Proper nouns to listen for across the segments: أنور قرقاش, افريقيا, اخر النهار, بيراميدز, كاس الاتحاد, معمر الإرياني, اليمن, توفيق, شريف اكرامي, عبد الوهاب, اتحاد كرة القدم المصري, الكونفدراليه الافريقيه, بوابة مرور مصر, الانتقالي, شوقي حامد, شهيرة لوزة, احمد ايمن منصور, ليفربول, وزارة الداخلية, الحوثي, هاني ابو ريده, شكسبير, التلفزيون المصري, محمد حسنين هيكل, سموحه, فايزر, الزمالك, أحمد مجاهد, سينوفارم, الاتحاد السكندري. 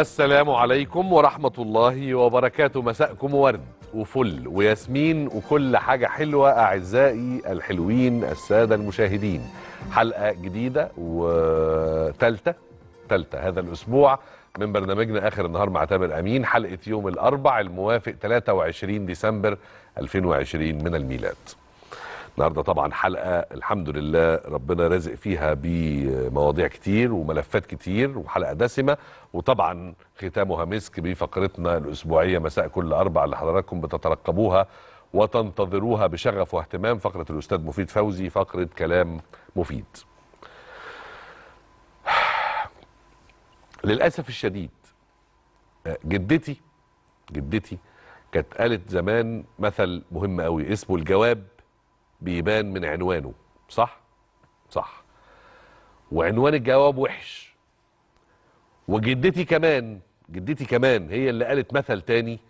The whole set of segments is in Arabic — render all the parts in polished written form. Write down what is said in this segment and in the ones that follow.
السلام عليكم ورحمة الله وبركاته. مساءكم ورد وفل وياسمين وكل حاجة حلوة أعزائي الحلوين السادة المشاهدين. حلقة جديدة وثالثة هذا الأسبوع من برنامجنا آخر النهار مع تامر أمين، حلقة يوم الأربع الموافق 23 ديسمبر 2020 من الميلاد. النهارده طبعا حلقه الحمد لله ربنا رازق فيها بمواضيع كتير وملفات كتير وحلقه دسمه، وطبعا ختامها مسك بفقرتنا الاسبوعيه مساء كل اربع اللي حضراتكم بتترقبوها وتنتظروها بشغف واهتمام، فقره الاستاذ مفيد فوزي، فقره كلام مفيد. للاسف الشديد جدتي كانت قالت زمان مثل مهم قوي اسمه الجواب بيبان من عنوانه. صح، وعنوان الجواب وحش. وجدتي كمان هي اللي قالت مثل تاني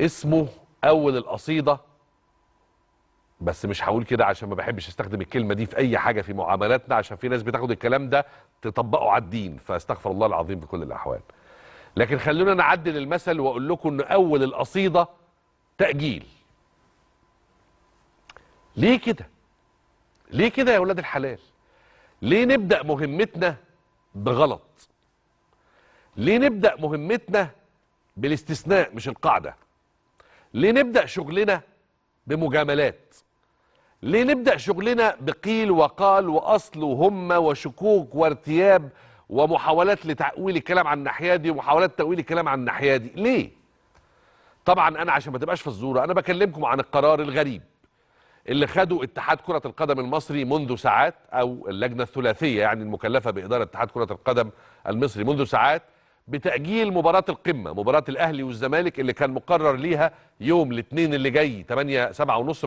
اسمه اول القصيده، بس مش هقول كده عشان ما بحبش استخدم الكلمه دي في اي حاجه في معاملاتنا، عشان في ناس بتاخد الكلام ده تطبقه على الدين، فاستغفر الله العظيم في كل الاحوال. لكن خلونا نعدل المثل واقول لكم ان اول القصيده تاجيل. ليه كده يا ولاد الحلال؟ ليه نبدأ مهمتنا بغلط؟ ليه نبدأ مهمتنا بالاستثناء مش القاعدة؟ ليه نبدأ شغلنا بمجاملات؟ ليه نبدأ شغلنا بقيل وقال وأصل وهم وشكوك وارتياب ومحاولات لتأويل الكلام عن الناحية دي ومحاولات تأويل الكلام عن الناحية دي؟ ليه؟ طبعا أنا عشان ما تبقاش في الزورة أنا بكلمكم عن القرار الغريب اللي خدوا اتحاد كرة القدم المصري منذ ساعات، أو اللجنة الثلاثية يعني المكلفة بإدارة اتحاد كرة القدم المصري منذ ساعات، بتأجيل مباراة القمة، مباراة الأهلي والزمالك اللي كان مقرر ليها يوم الاثنين اللي جاي 7:30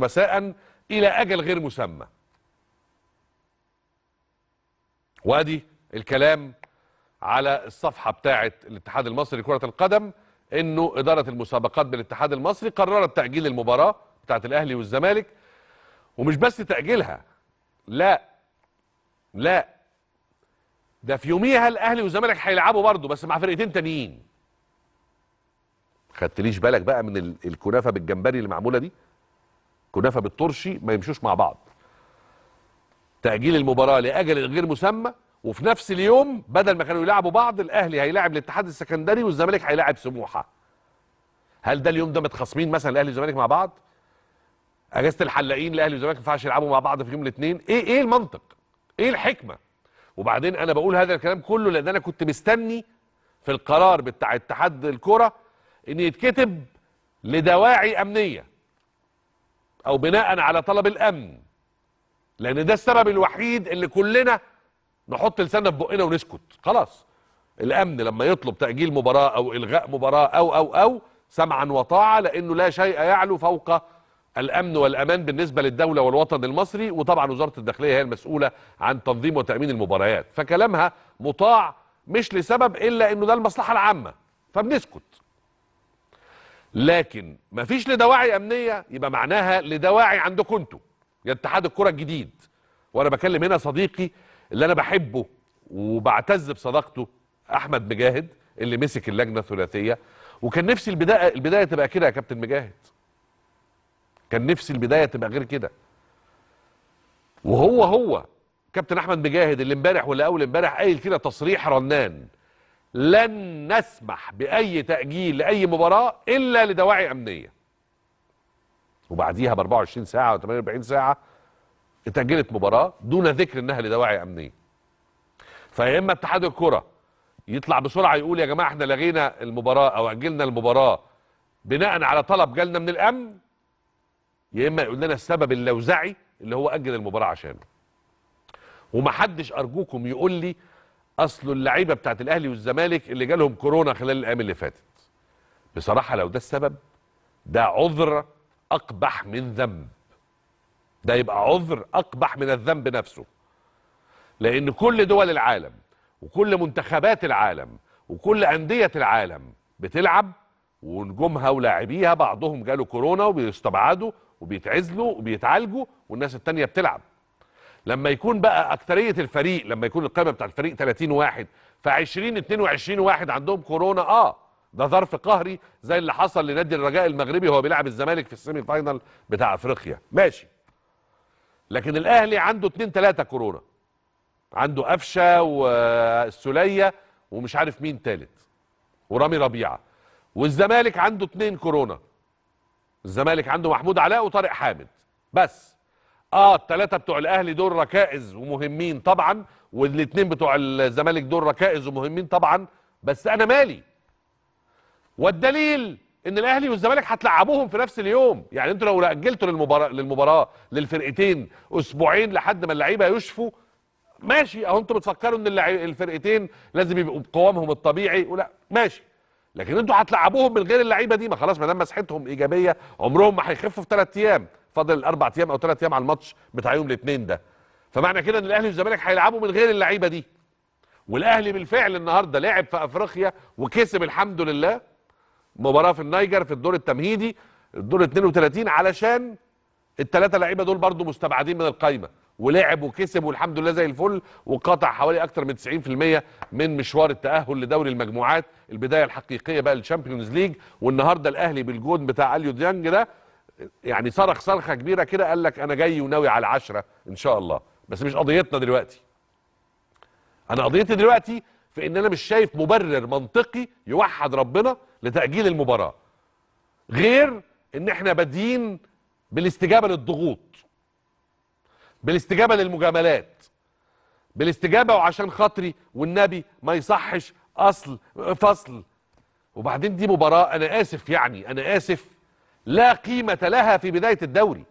مساء إلى أجل غير مسمى. وأدي الكلام على الصفحة بتاعة الاتحاد المصري لكرة القدم إنه إدارة المسابقات بالاتحاد المصري قررت تأجيل المباراة بتاعة الأهلي والزمالك، ومش بس تأجيلها، لا ده في يوميها الأهلي والزمالك هيلعبوا برضه بس مع فرقتين تانيين. خدتليش بالك بقى من الكنافة بالجمبري اللي معمولة دي؟ كنافة بالطرشي ما يمشوش مع بعض. تأجيل المباراة لأجل غير مسمى، وفي نفس اليوم بدل ما كانوا يلعبوا بعض الأهلي هيلاعب الاتحاد السكندري والزمالك هيلاعب سموحه. هل ده اليوم ده متخاصمين مثلا الأهلي والزمالك مع بعض؟ اجازه الحلاقين الاهلي والزمالك ما ينفعش يلعبوا مع بعض في يوم الاثنين؟ ايه المنطق؟ ايه الحكمه؟ وبعدين انا بقول هذا الكلام كله لان انا كنت مستني في القرار بتاع اتحاد الكوره ان يتكتب لدواعي امنيه او بناء على طلب الامن، لان ده السبب الوحيد اللي كلنا نحط لساننا في بقنا ونسكت. خلاص الامن لما يطلب تاجيل مباراه او الغاء مباراه او سمعا وطاعه، لانه لا شيء يعلو فوق الأمن والأمان بالنسبة للدولة والوطن المصري، وطبعا وزارة الداخلية هي المسؤولة عن تنظيم وتأمين المباريات، فكلامها مطاع مش لسبب إلا إنه ده المصلحة العامة فبنسكت. لكن مفيش لدواعي أمنية، يبقى معناها لدواعي عندكم أنتوا يا اتحاد الكرة الجديد. وأنا بكلم هنا صديقي اللي أنا بحبه وبعتز بصداقته أحمد مجاهد اللي مسك اللجنة الثلاثية، وكان نفسي البداية تبقى كده يا كابتن مجاهد، كان نفسي البداية تبقى غير كده. وهو كابتن أحمد مجاهد اللي امبارح ولا أول امبارح قايل كده تصريح رنان، لن نسمح بأي تأجيل لأي مباراة إلا لدواعي أمنية. وبعديها ب 24 ساعة و 48 ساعة اتأجلت مباراة دون ذكر إنها لدواعي أمنية. فيا إما اتحاد الكرة يطلع بسرعة يقول يا جماعة إحنا لغينا المباراة أو أجلنا المباراة بناء على طلب جالنا من الأمن، يا اما يقول لنا السبب اللوزعي اللي هو اجل المباراه عشانه. ومحدش ارجوكم يقول لي اصل اللعيبه بتاعت الاهلي والزمالك اللي جالهم كورونا خلال الايام اللي فاتت. بصراحه لو ده السبب ده عذر اقبح من ذنب. ده يبقى عذر اقبح من الذنب نفسه. لان كل دول العالم وكل منتخبات العالم وكل انديه العالم بتلعب ونجومها ولاعبيها بعضهم جاله كورونا وبيستبعدوا وبيتعزلوا وبيتعالجوا والناس التانية بتلعب. لما يكون بقى اكتريه الفريق، لما يكون القائمه بتاع الفريق 30 واحد، ف 20 22 واحد عندهم كورونا، ده ظرف قهري زي اللي حصل لنادي الرجاء المغربي وهو بيلعب الزمالك في السيمي فاينال بتاع افريقيا، ماشي. لكن الاهلي عنده 2 3 كورونا، عنده قفشه والسليه ومش عارف مين تالت ورامي ربيعه، والزمالك عنده 2 كورونا، الزمالك عنده محمود علاء وطارق حامد بس. الثلاثه بتوع الاهلي دول ركائز ومهمين طبعا، والاثنين بتوع الزمالك دول ركائز ومهمين طبعا، بس انا مالي. والدليل ان الاهلي والزمالك هتلعبوهم في نفس اليوم، يعني انتوا لو اجلتوا للمباراه للفرقتين اسبوعين لحد ما اللعيبه يشفوا ماشي، اهو انتوا بتفكروا ان الفرقتين لازم يبقوا بقوامهم الطبيعي ولا ماشي، لكن انتوا هتلعبوهم من غير اللعيبه دي، ما خلاص ما دام مسحتهم ايجابيه عمرهم ما هيخفوا في 3 ايام، فاضل ال4 ايام او 3 ايام على الماتش بتاع يوم الاثنين ده، فمعنى كده ان الاهلي والزمالك هيلعبوا من غير اللعيبه دي. والاهلي بالفعل النهارده لعب في افريقيا وكسب الحمد لله مباراه في النيجر في الدور التمهيدي الدور 32، علشان ال3 لعيبه دول برضو مستبعدين من القايمه، ولعب وكسب والحمد لله زي الفل، وقطع حوالي اكتر من 90% من مشوار التاهل لدوري المجموعات، البدايه الحقيقيه بقى للشامبيونز ليج. والنهارده الاهلي بالجون بتاع اليو ديانج ده يعني صرخ صرخه كبيره كده، قال لك انا جاي وناوي على 10 ان شاء الله. بس مش قضيتنا دلوقتي، انا قضيتي دلوقتي في ان انا مش شايف مبرر منطقي يوحد ربنا لتاجيل المباراه، غير ان احنا بادئين بالاستجابه للضغوط، بالاستجابه للمجاملات، بالاستجابه وعشان خاطري والنبي ما يصحش اصل فصل. وبعدين دي مباراه انا اسف، يعني انا اسف، لا قيمه لها في بدايه الدوري،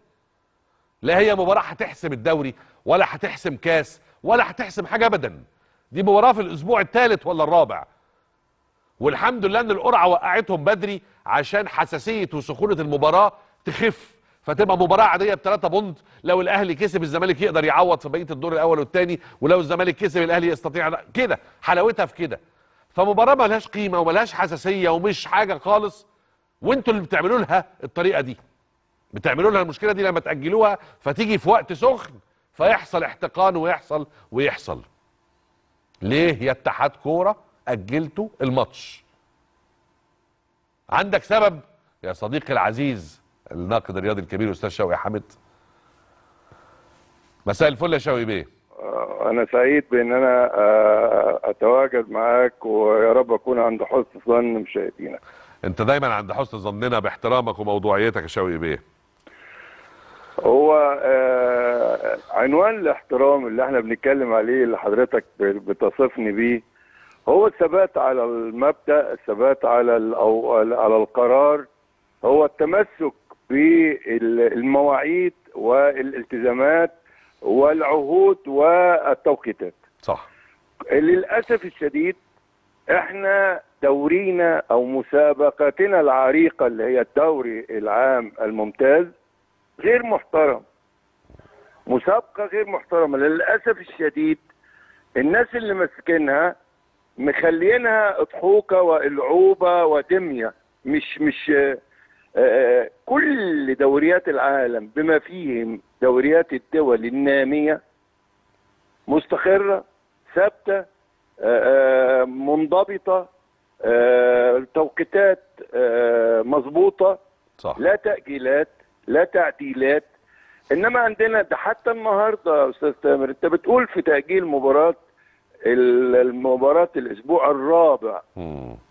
لا هي مباراه هتحسم الدوري ولا هتحسم كاس ولا هتحسم حاجه ابدا. دي مباراه في الاسبوع الثالث ولا الرابع، والحمد لله ان القرعه وقعتهم بدري عشان حساسيه وسخونه المباراه تخف، فتبقى مباراه عاديه ب3 بونت. لو الاهلي كسب الزمالك يقدر يعوض في بقيه الدور الاول والثاني، ولو الزمالك كسب الاهلي يستطيع كده، حلاوتها في كده. فمباراه مالهاش قيمه ومالهاش حساسيه ومش حاجه خالص، وانتوا اللي بتعملوا لها الطريقه دي، بتعملوا لها المشكله دي لما تاجلوها، فتيجي في وقت سخن فيحصل احتقان ويحصل. ليه يا اتحاد كوره اجلتوا الماتش؟ عندك سبب يا صديقي العزيز الناقد الرياضي الكبير استاذ شوقي حامد؟ مساء الفل يا شوقي بيه. انا سعيد بان انا اتواجد معاك، ويا رب اكون عند حسن ظن مشاهدينا. انت دايما عند حسن ظننا باحترامك وموضوعيتك يا شوقي بيه. هو عنوان الاحترام اللي احنا بنتكلم عليه اللي حضرتك بتصفني بيه، هو الثبات على المبدأ، الثبات على القرار، هو التمسك بالمواعيد والالتزامات والعهود والتوقيتات. صح. للأسف الشديد احنا دورينا او مسابقتنا العريقة اللي هي الدوري العام الممتاز غير محترم، مسابقة غير محترمة للأسف الشديد. الناس اللي ماسكينها مخلينها اضحوكة والعوبة ودمية، مش كل دوريات العالم بما فيهم دوريات الدول النامية مستقرة ثابتة منضبطة، توقيتات مظبوطة، لا تأجيلات لا تعديلات. انما عندنا ده حتى النهارده يا استاذ تامر انت بتقول في تاجيل مباراه الاسبوع الرابع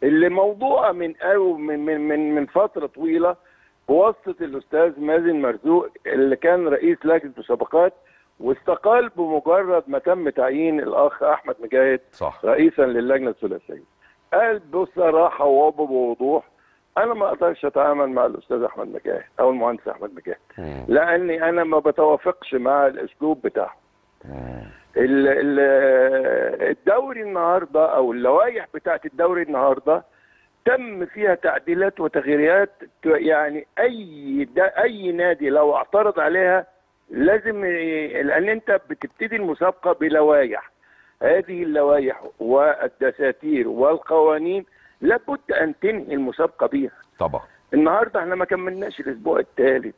اللي موضوعه من فتره طويله بواسطه الاستاذ مازن مرزوق اللي كان رئيس لجنه مسابقات، واستقال بمجرد ما تم تعيين الاخ احمد مجاهد رئيسا للجنه الثلاثيه. قال بصراحه وبوضوح أنا ما أقدرش أتعامل مع الأستاذ أحمد مجاهد أو المهندس أحمد مجاهد لأني أنا ما بتوافقش مع الأسلوب بتاعه. الدوري النهارده أو اللوائح بتاعت الدوري النهارده تم فيها تعديلات وتغييرات، يعني أي نادي لو اعترض عليها لازم، لأن أنت بتبتدي المسابقة بلوائح، هذه اللوائح والدساتير والقوانين لابد ان تنهي المسابقه بيها. طبعا النهارده احنا ما كملناش الاسبوع الثالث،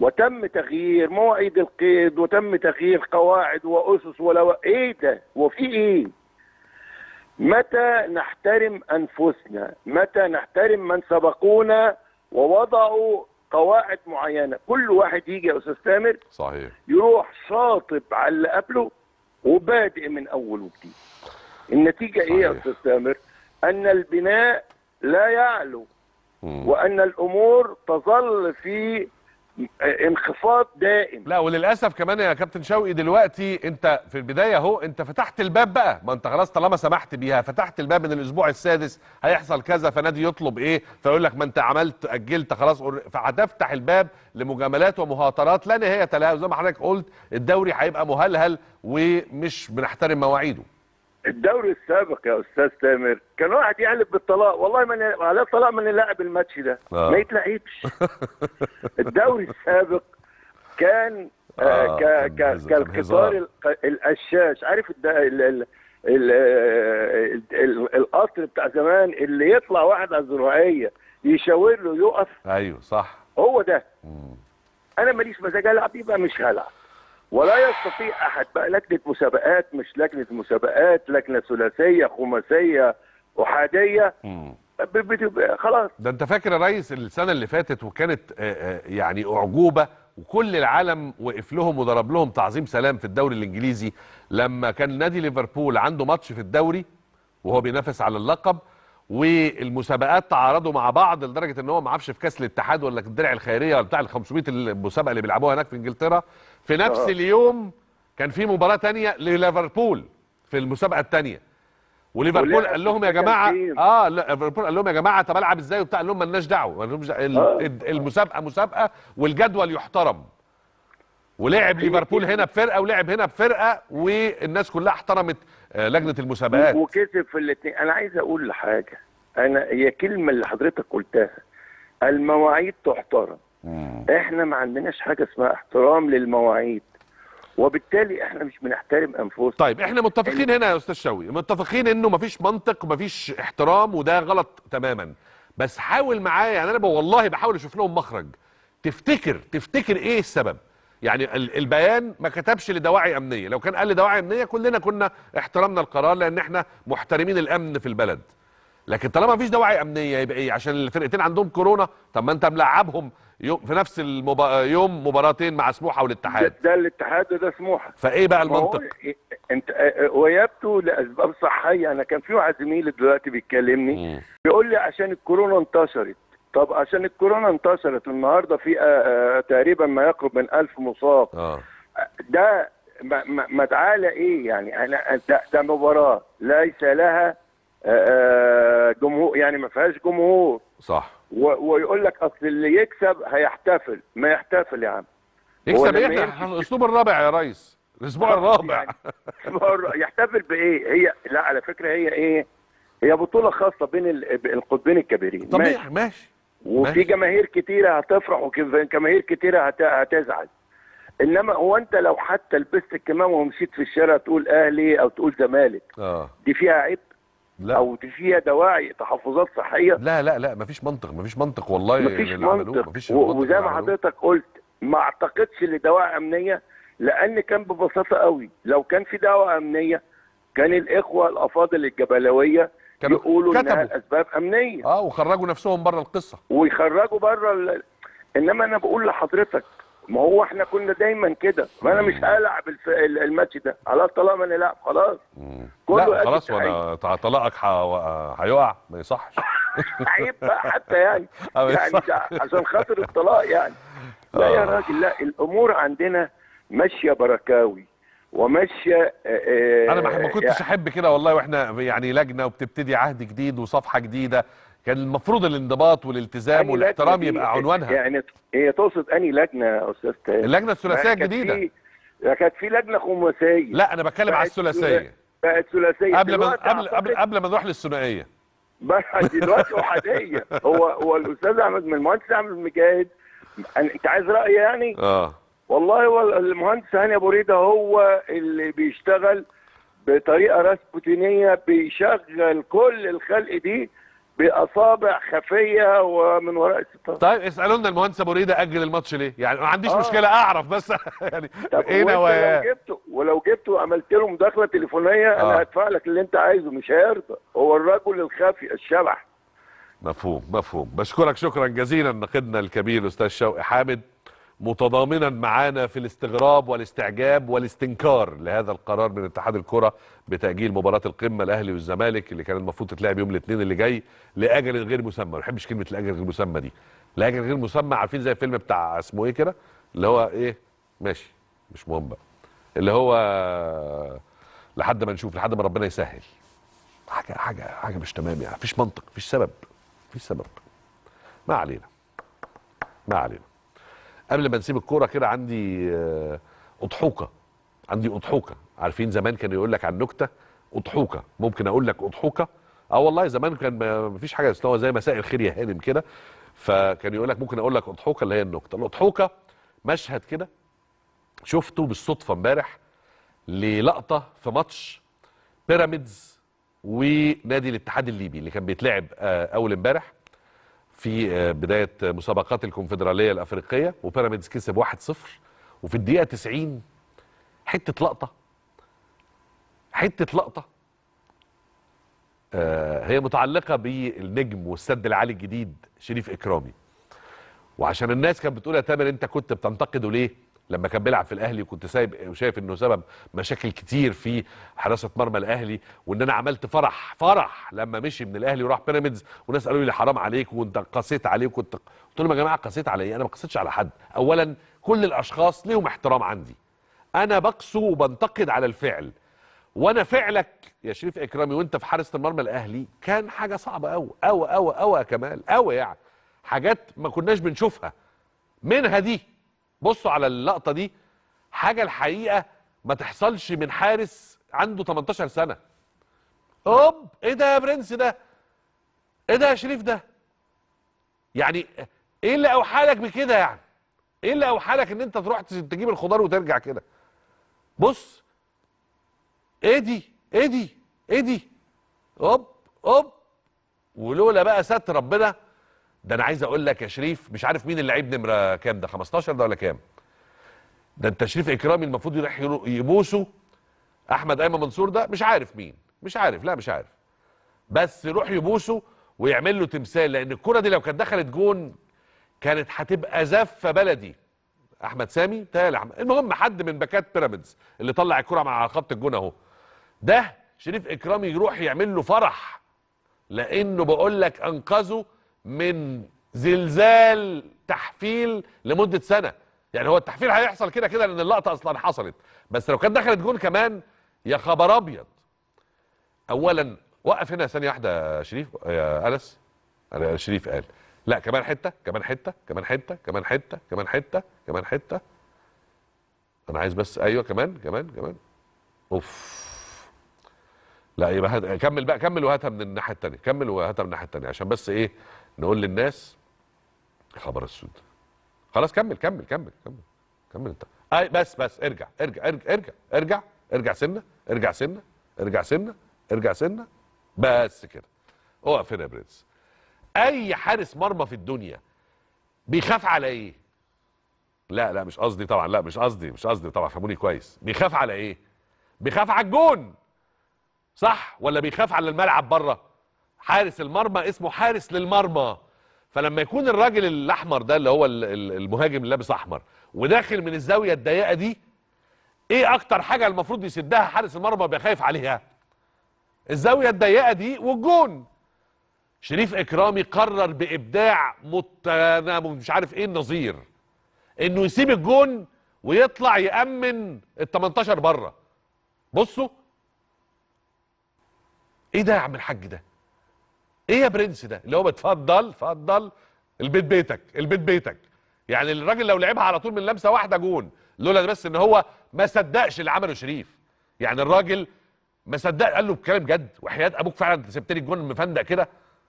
وتم تغيير مواعيد القيد وتم تغيير قواعد وأسس ولا إيه ده؟ وفي إيه؟ متى نحترم أنفسنا؟ متى نحترم من سبقونا ووضعوا قواعد معينة؟ كل واحد يجي يا أستاذ تامر صحيح يروح شاطب على اللي قبله وبادئ من أول وجديد. النتيجة صحيح. إيه يا أستاذ تامر؟ أن البناء لا يعلو وأن الأمور تظل في انخفاض دائم. لا وللاسف كمان يا كابتن شوقي دلوقتي انت في البدايه اهو انت فتحت الباب بقى، ما انت خلاص طالما سمحت بيها فتحت الباب من الاسبوع السادس هيحصل كذا، فنادي يطلب ايه فيقول لك ما انت عملت اجلت خلاص، فهتفتح الباب لمجاملات ومهاترات لا نهايه لها، وزي ما حضرتك قلت الدوري هيبقى مهلهل ومش بنحترم مواعيده. الدوري السابق يا استاذ تامر كان واحد يقلب بالطلاق، والله ما على الطلاق ما نلعب الماتش ده ما يتلعبش. الدوري السابق كان كالقطار القشاش، عارف القطر بتاع زمان اللي يطلع واحد على الزراعيه يشاور له يقف. ايوه صح هو ده. انا ماليش مزاج العب يبقى مش هلعب، ولا يستطيع احد بقى لجنه مسابقات مش لجنه مسابقات، لجنه ثلاثيه خماسيه احاديه خلاص. ده انت فاكر يا ريس السنه اللي فاتت وكانت يعني اعجوبه وكل العالم وقف لهم وضرب لهم تعظيم سلام في الدوري الانجليزي لما كان نادي ليفربول عنده ماتش في الدوري وهو بينافس على اللقب والمسابقات تعارضوا مع بعض لدرجه ان هو ما عرفش في كاس الاتحاد ولا الدرع الخيريه ولا بتاع ال 500 المسابقه اللي بيلعبوها هناك في انجلترا. في نفس اليوم كان في مباراه ثانيه لليفربول في المسابقه الثانيه، وليفربول قال لهم يا جماعه ليفربول قال لهم يا جماعه طب العب ازاي وبتاع، قال لهم مالناش دعوه المسابقه مسابقه والجدول يحترم. ولعب ليفربول هنا بفرقه ولعب هنا بفرقه والناس كلها احترمت لجنه المسابقات وكسب في الاثنين. انا عايز اقول لحاجه، انا هي كلمه اللي حضرتك قلتها المواعيد تحترم، احنا ما عندناش حاجه اسمها احترام للمواعيد وبالتالي احنا مش بنحترم انفسنا. طيب احنا متفقين هنا يا استاذ شوقي متفقين انه ما فيش منطق وما فيش احترام وده غلط تماما، بس حاول معايا يعني انا والله بحاول اشوف لهم مخرج. تفتكر ايه السبب؟ يعني البيان ما كتبش لدواعي امنيه، لو كان قال لدواعي امنيه كلنا كنا احترمنا القرار لان احنا محترمين الامن في البلد، لكن طالما مفيش دواعي امنيه يبقى ايه؟ عشان الفرقتين عندهم كورونا؟ طب ما انت ملعبهم في نفس يوم مباراتين مع سموحه والاتحاد، ده الاتحاد وده سموحه، فايه بقى المنطق؟ انت ويبدو لاسباب صحيه. انا كان في واحد زميلي دلوقتي بيتكلمني بيقول لي عشان الكورونا انتشرت. طب عشان الكورونا انتشرت النهارده في تقريبا ما يقرب من 1000 مصاب ده مدعاه ايه يعني؟ انا ده مباراه ليس لها جمهور يعني ما فيهاش جمهور صح، ويقول لك اصل اللي يكسب هيحتفل. ما يحتفل يا عم، يكسب ايه؟ الاسلوب الرابع يا ريس، الاسبوع الرابع يعني يحتفل بايه؟ هي لا على فكره هي ايه، هي بطولة خاصة بين القطبين الكبيرين طبيعي ماشي، وفي جماهير كتيرة هتفرح وجماهير كتيرة هتزعل، انما هو انت لو حتى لبست الكمام ومشيت في الشارع تقول اهلي او تقول زمالك دي فيها عيب؟ لا. او دي فيها دواعي تحفظات صحية؟ لا لا لا مفيش منطق، مفيش منطق والله، مفيش منطق. وزي ما حضرتك قلت ما اعتقدش ان دواعي امنية، لان كان ببساطة قوي لو كان في دواعي امنية كان الاخوة الافاضل الجبلوية يقولوا انها الاسباب امنيه وخرجوا نفسهم بره القصه ويخرجوا بره انما انا بقول لحضرتك ما هو احنا كنا دايما كده، ما انا مش هلعب الماتش ده على طالما انا نلعب خلاص كله خلاص وانا طلاقك هيقع ما يصحش. عيب بقى حتى يعني عشان خاطر الطلاق يعني لا يا راجل لا، الامور عندنا ماشيه بركاوي وماشيه. انا ما كنتش احب كده والله، واحنا يعني لجنه وبتبتدي عهد جديد وصفحه جديده كان المفروض الانضباط والالتزام والاحترام يبقى عنوانها. يعني هي تقصد انهي لجنه يا استاذ تامر؟ اللجنه الثلاثيه الجديده. كانت في لجنه خماسيه. لا انا بتكلم على الثلاثيه. بقت ثلاثيه قبل ما نروح للثنائيه. بس دلوقتي احاديه. هو الاستاذ احمد المهندس احمد مجاهد، انت عايز رايي يعني؟ والله والمهندس هاني ابو ريده هو اللي بيشتغل بطريقه راسبوتينيه، بيشغل كل الخلق دي باصابع خفيه ومن وراء الستاره. طيب اسالوا لنا المهندس ابو ريده اجل الماتش ليه؟ يعني ما عنديش مشكله اعرف بس يعني ايه نواياه؟ ولو جبته وعملت له مداخله تليفونيه انا هدفع لك اللي انت عايزه، مش هيرضى. هو الرجل الخفي الشبح. مفهوم. بشكرك شكرا جزيلا نقدنا الكبير الاستاذ شوقي حامد، متضامنا معانا في الاستغراب والاستعجاب والاستنكار لهذا القرار من اتحاد الكرة بتأجيل مباراة القمة الاهلي والزمالك اللي كان المفروض تتلعب يوم الاثنين اللي جاي لأجل غير مسمى. ما بحبش كلمة الأجل غير مسمى دي، لأجل غير مسمى عارفين زي الفيلم بتاع اسمه ايه كده اللي هو ايه، ماشي مش مهم بقى، اللي هو لحد ما نشوف، لحد ما ربنا يسهل. حاجة مش تمام، يعني مفيش منطق، مفيش سبب، مفيش سبب. ما علينا. قبل ما نسيب الكوره كده عندي اضحوكه. عارفين زمان كان يقول لك عن نكته اضحوكه، ممكن اقول لك اضحوكه. والله زمان كان مفيش حاجه اسمها زي مساء الخير يا هانم كده، فكان يقول لك ممكن اقول لك اضحوكه اللي هي النكته. الاضحوكه مشهد كده شفته بالصدفه امبارح للقطه في ماتش بيراميدز ونادي الاتحاد الليبي اللي كان بيتلعب اول امبارح في بداية مسابقات الكونفدراليه الافريقيه، وبيراميدز كسب 1-0. وفي الدقيقة 90 حتة لقطة هي متعلقة بالنجم والسد العالي الجديد شريف اكرامي. وعشان الناس كانت بتقول يا تامر انت كنت بتنتقده ليه لما كان بيلعب في الاهلي وكنت سايب وشايف انه سبب مشاكل كتير في حراسه مرمى الاهلي، وان انا عملت فرح لما مشي من الاهلي وراح بيراميدز، وناس قالوا لي حرام عليك وانت قسيت عليه، وكنت قلت لهم يا جماعه قسيت على ايه؟ انا ما قسيتش على حد. اولا كل الاشخاص ليهم احترام عندي، انا بقسو وبنتقد على الفعل، وانا فعلك يا شريف اكرامي وانت في حراسه المرمى الاهلي كان حاجه صعبه قوي يا كمال يعني حاجات ما كناش بنشوفها منها دي. بصوا على اللقطة دي، حاجة الحقيقة ما تحصلش من حارس عنده 18 سنة. ايه ده يا برنس ده؟ ايه ده يا شريف ده؟ يعني ايه اللي اوحالك بكده يعني؟ ايه اللي اوحالك ان انت تروح تجيب الخضار وترجع كده؟ بص ايه دي؟ ولولا بقى ستر ربنا، ده انا عايز اقول لك يا شريف مش عارف مين اللعيب نمره كام ده 15 ده ولا كام ده، انت شريف اكرامي المفروض يروح يبوسه احمد ايمن منصور ده مش عارف مين، مش عارف بس يروح يبوسه ويعمل له تمثال، لان الكره دي لو كانت دخلت جون كانت هتبقى زفه بلدي. احمد سامي تالي المهم حد من باكات بيراميدز اللي طلع الكره مع خط الجون اهو، ده شريف اكرامي يروح يعمل له فرح لانه بقول لك انقذه من زلزال تحفيل لمدة سنة. يعني هو التحفيل هيحصل كده كده لأن اللقطة أصلا حصلت، بس لو كانت دخلت جون كمان يا خبر أبيض. أولا وقف هنا ثانية واحدة يا شريف يا أنس. شريف قال لا كمان حتة. أنا عايز بس أيوه كمان. أوف لا يبقى كمل بقى، كمل وهاتها من الناحية التانية عشان بس ايه نقول للناس خبر السود. خلاص كمل انت. بس ارجع سنة بس كده. اوقف هنا يا برنس. اي حارس مرمى في الدنيا بيخاف على ايه؟ لا مش قصدي طبعا فهموني كويس. بيخاف على ايه؟ بيخاف على الجون صح ولا بيخاف على الملعب بره؟ حارس المرمى اسمه حارس للمرمى، فلما يكون الراجل الاحمر ده اللي هو المهاجم اللي لابس احمر وداخل من الزاويه الضيقه دي، ايه اكتر حاجه المفروض يسدها حارس المرمى بيخاف عليها؟ الزاويه الضيقه دي والجون. شريف اكرامي قرر بابداع مش عارف ايه النظير انه يسيب الجون ويطلع يامن ال 18 بره. بصوا ايه ده يا عم الحاج ده؟ ايه يا برنس ده؟ اللي هو اتفضل البيت بيتك. يعني الراجل لو لعبها على طول من لمسه واحده جون، لولا بس ان هو ما صدقش اللي عمله شريف. يعني الراجل ما صدق، قال له بكلام جد وحياه ابوك فعلا انت سبت لي الجون مفندق كده.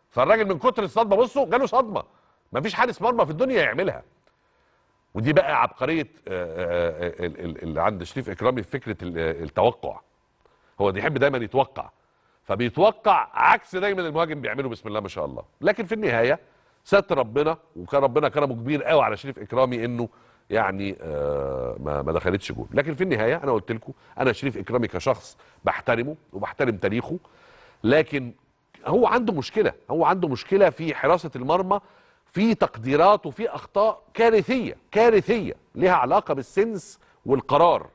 فالراجل من كتر الصدمه بصوا جاله صدمه مفيش حارس مرمى في الدنيا يعملها. ودي بقى عبقريه اللي عند شريف اكرامي في فكره التوقع. هو بيحب دايما يتوقع، فبيتوقع عكس دايما المهاجم بيعمله بسم الله ما شاء الله. لكن في النهايه ستر ربنا، وكان ربنا كرمه كبير قوي على شريف اكرامي انه يعني ما دخلتش جول. لكن في النهايه انا قلت لكم انا شريف اكرامي كشخص بحترمه وبحترم تاريخه، لكن هو عنده مشكله، هو عنده مشكله في حراسه المرمى، في تقديرات وفي اخطاء كارثيه كارثيه لها علاقه بالسنس والقرار.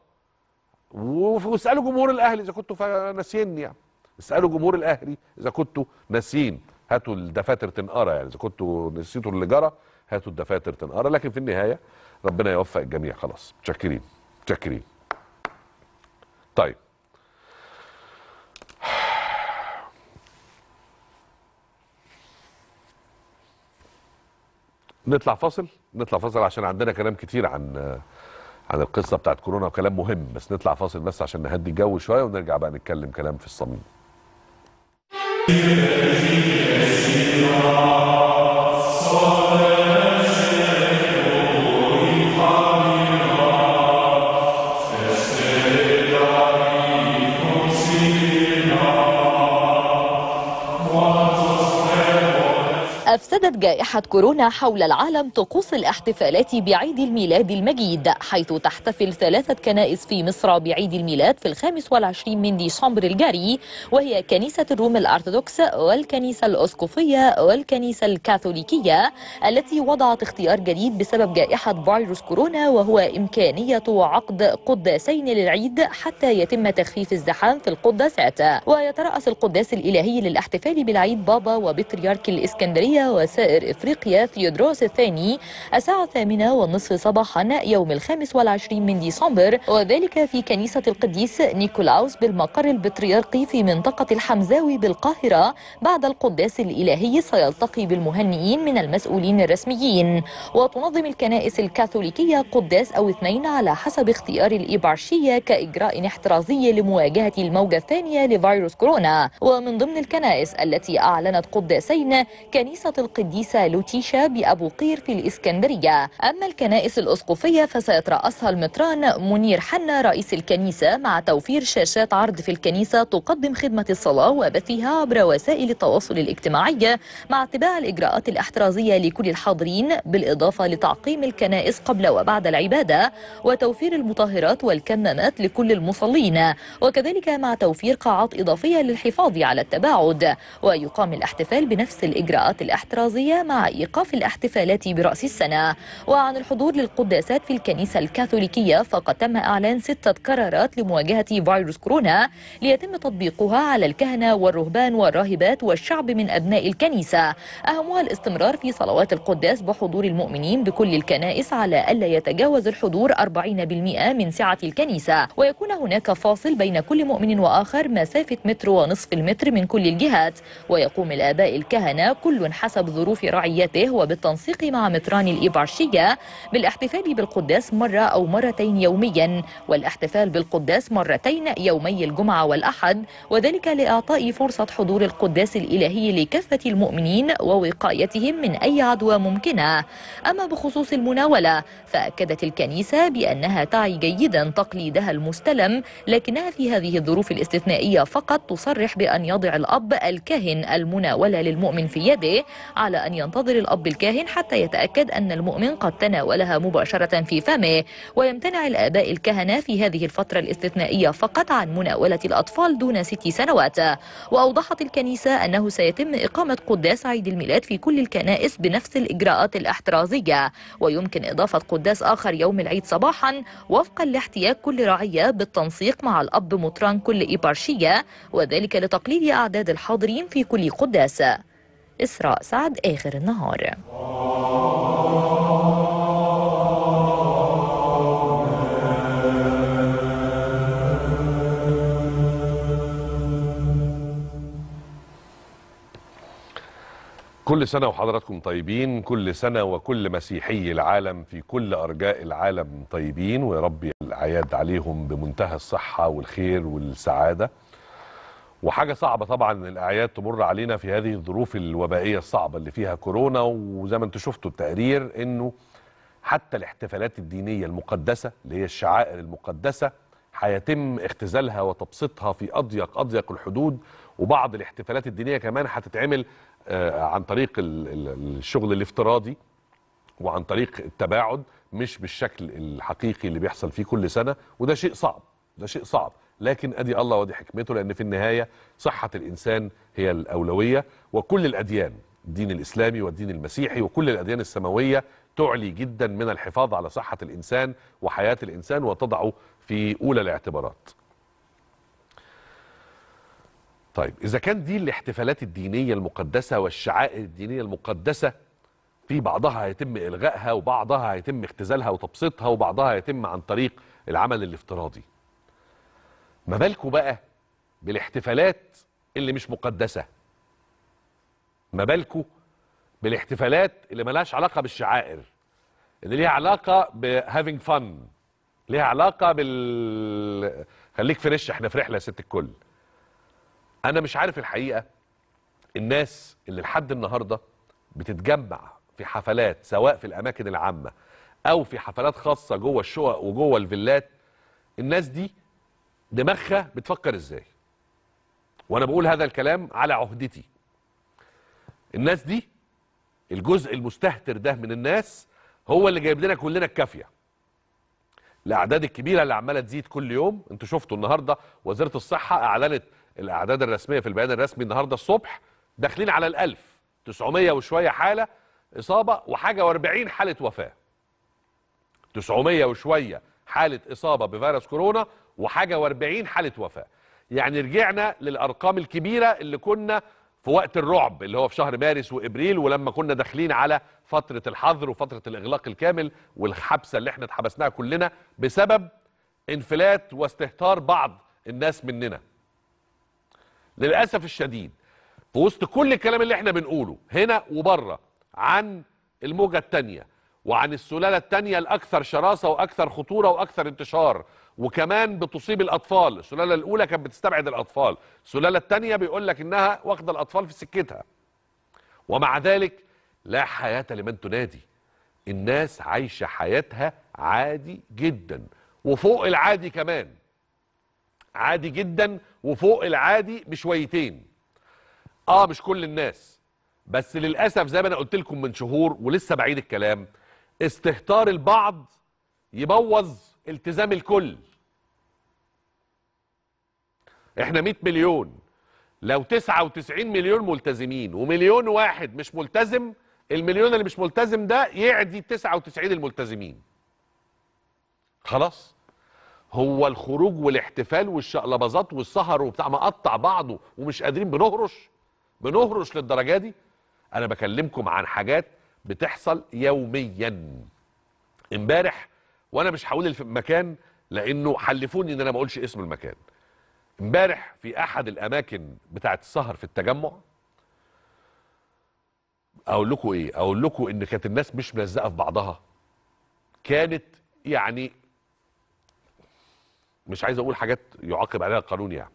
واسالوا جمهور الاهلي اذا كنتوا ناسيين، يعني اسالوا جمهور الاهلي اذا كنتوا ناسيين، هاتوا الدفاتر تنقرا، يعني اذا كنتوا نسيتوا اللي جرى هاتوا الدفاتر تنقرا. لكن في النهايه ربنا يوفق الجميع. خلاص متشكرين متشكرين. طيب نطلع فاصل، نطلع فاصل عشان عندنا كلام كتير عن القصه بتاعت كورونا وكلام مهم، بس نطلع فاصل بس عشان نهدي الجو شويه ونرجع بقى نتكلم كلام في الصميم. أفسدت جائحة كورونا حول العالم طقوس الاحتفالات بعيد الميلاد المجيد، حيث تحتفل 3 كنائس في مصر بعيد الميلاد في 25 من ديسمبر الجاري، وهي كنيسة الروم الأرثوذكس والكنيسة الأسقفية والكنيسة الكاثوليكية، التي وضعت اختيار جديد بسبب جائحة فيروس كورونا، وهو إمكانية عقد قداسين للعيد حتى يتم تخفيف الزحام في القداسات. ويترأس القداس الإلهي للاحتفال بالعيد بابا وبطريرك الإسكندرية وسائر إفريقيا ثيودوروس الثاني الساعة 8:30 صباحا يوم 25 من ديسمبر، وذلك في كنيسة القديس نيكولاوس بالمقر البطريرقي في منطقة الحمزاوي بالقاهرة. بعد القداس الإلهي سيلتقي بالمهنئين من المسؤولين الرسميين. وتنظم الكنائس الكاثوليكية قداس أو 2 على حسب اختيار الإبارشية كإجراء احترازي لمواجهة الموجة الثانية لفيروس كورونا. ومن ضمن الكنائس التي أعلنت قداسين كنيسة القديسة لوتيشا بأبو قير في الإسكندرية. أما الكنائس الأسقفية فسيترأسها المطران منير حنا رئيس الكنيسة، مع توفير شاشات عرض في الكنيسة تقدم خدمة الصلاة وبثها عبر وسائل التواصل الاجتماعي، مع اتباع الإجراءات الاحترازية لكل الحاضرين، بالإضافة لتعقيم الكنائس قبل وبعد العبادة وتوفير المطهرات والكمامات لكل المصلين، وكذلك مع توفير قاعات إضافية للحفاظ على التباعد. ويقام الاحتفال بنفس الإجراءات الاحترازية مع إيقاف الاحتفالات برأس السنة. وعن الحضور للقداسات في الكنيسة الكاثوليكية فقد تم إعلان 6 قرارات لمواجهة فيروس كورونا ليتم تطبيقها على الكهنة والرهبان والراهبات والشعب من أبناء الكنيسة، أهمها الاستمرار في صلوات القداس بحضور المؤمنين بكل الكنائس على ألا يتجاوز الحضور 40% من سعة الكنيسة، ويكون هناك فاصل بين كل مؤمن وآخر مسافة 1.5 متر من كل الجهات. ويقوم الآباء الكهنة كل حسب ظروف رعيته وبالتنسيق مع مطران الإبارشية بالاحتفال بالقداس مرة أو مرتين يوميا، والاحتفال بالقداس مرتين يومي الجمعة والأحد، وذلك لإعطاء فرصة حضور القداس الإلهي لكافة المؤمنين ووقايتهم من أي عدوى ممكنة. أما بخصوص المناولة فأكدت الكنيسة بأنها تعي جيدا تقليدها المستلم، لكنها في هذه الظروف الاستثنائية فقط تصرح بأن يضع الأب الكاهن المناولة للمؤمن في يده، على أن ينتظر الأب الكاهن حتى يتأكد أن المؤمن قد تناولها مباشرة في فمه. ويمتنع الآباء الكهنة في هذه الفترة الاستثنائية فقط عن مناولة الأطفال دون 6 سنوات. وأوضحت الكنيسة أنه سيتم إقامة قداس عيد الميلاد في كل الكنائس بنفس الإجراءات الاحترازية، ويمكن إضافة قداس آخر يوم العيد صباحا وفقا لاحتياج كل رعية بالتنسيق مع الأب مطران كل إبارشية، وذلك لتقليل أعداد الحاضرين في كل قداس. إسراء سعد، آخر النهار. كل سنة وحضراتكم طيبين، كل سنة وكل مسيحي العالم في كل أرجاء العالم طيبين، ويا رب الأعياد عليهم بمنتهى الصحة والخير والسعادة. وحاجة صعبة طبعا ان الأعياد تمر علينا في هذه الظروف الوبائية الصعبة اللي فيها كورونا، وزي ما انتم شفتوا التقرير انه حتى الاحتفالات الدينية المقدسة اللي هي الشعائر المقدسة هيتم اختزالها وتبسيطها في أضيق الحدود، وبعض الاحتفالات الدينيه كمان هتتعمل عن طريق الشغل الافتراضي وعن طريق التباعد، مش بالشكل الحقيقي اللي بيحصل فيه كل سنه، وده شيء صعب، ده شيء صعب، لكن ادي الله ودي حكمته، لان في النهايه صحه الانسان هي الاولويه. وكل الاديان، الدين الاسلامي والدين المسيحي وكل الاديان السماويه تعلي جدا من الحفاظ على صحه الانسان وحياه الانسان وتضعه في اولى الاعتبارات. طيب اذا كان دي الاحتفالات الدينيه المقدسه والشعائر الدينيه المقدسه في بعضها هيتم الغائها وبعضها هيتم اختزالها وتبسيطها وبعضها هيتم عن طريق العمل الافتراضي، ما بالكم بقى بالاحتفالات اللي مش مقدسه؟ ما بالكم بالاحتفالات اللي ملهاش علاقه بالشعائر، اللي ليها علاقه بهافينج فن، ليها علاقه بال خليك فريش، احنا في رحله يا ست الكل. انا مش عارف الحقيقه الناس اللي لحد النهارده بتتجمع في حفلات سواء في الاماكن العامه او في حفلات خاصه جوه الشقق وجوه الفيلات، الناس دي دماغها بتفكر ازاي؟ وانا بقول هذا الكلام على عهدتي. الناس دي الجزء المستهتر ده من الناس هو اللي جايب لنا كلنا الكافيه. الاعداد الكبيره اللي عماله تزيد كل يوم، انتوا شفتوا النهارده وزاره الصحه اعلنت الاعداد الرسميه في البيان الرسمي النهارده الصبح، داخلين على 1900 وشويه حاله اصابه وحاجه و40 حاله وفاه. 900 وشويه حاله اصابه بفيروس كورونا وحاجه و40 حاله وفاه. يعني رجعنا للارقام الكبيره اللي كنا في وقت الرعب اللي هو في شهر مارس وابريل، ولما كنا داخلين على فتره الحظر وفتره الاغلاق الكامل والحبسه اللي احنا اتحبسناها كلنا بسبب انفلات واستهتار بعض الناس مننا. للاسف الشديد في وسط كل الكلام اللي احنا بنقوله هنا وبره عن الموجه الثانيه وعن السلاله الثانيه الاكثر شراسه واكثر خطوره واكثر انتشار، وكمان بتصيب الاطفال، السلاله الاولى كانت بتستبعد الاطفال، السلاله الثانيه بيقول لك انها واخده الاطفال في سكتها. ومع ذلك لا حياه لمن تنادي. الناس عايشه حياتها عادي جدا وفوق العادي، كمان عادي جدا وفوق العادي بشويتين. مش كل الناس، بس للاسف زي ما انا قلت لكم من شهور ولسه بعيد الكلام، استهتار البعض يبوظ التزام الكل. احنا 100 مليون، لو 99 مليون ملتزمين ومليون واحد مش ملتزم، المليون اللي مش ملتزم ده يعدي 99 الملتزمين. خلاص، هو الخروج والاحتفال والشقلباظات والسهر وبتاع مقطع بعضه ومش قادرين، بنهرش للدرجه دي. انا بكلمكم عن حاجات بتحصل يوميا. امبارح، وانا مش هقول المكان لانه حلفوني ان انا ما اقولش اسم المكان، امبارح في احد الاماكن بتاعه السهر في التجمع، اقول لكم ان كانت الناس مش ملزقه في بعضها، كانت يعني مش عايز اقول حاجات يعاقب عليها القانون، يعني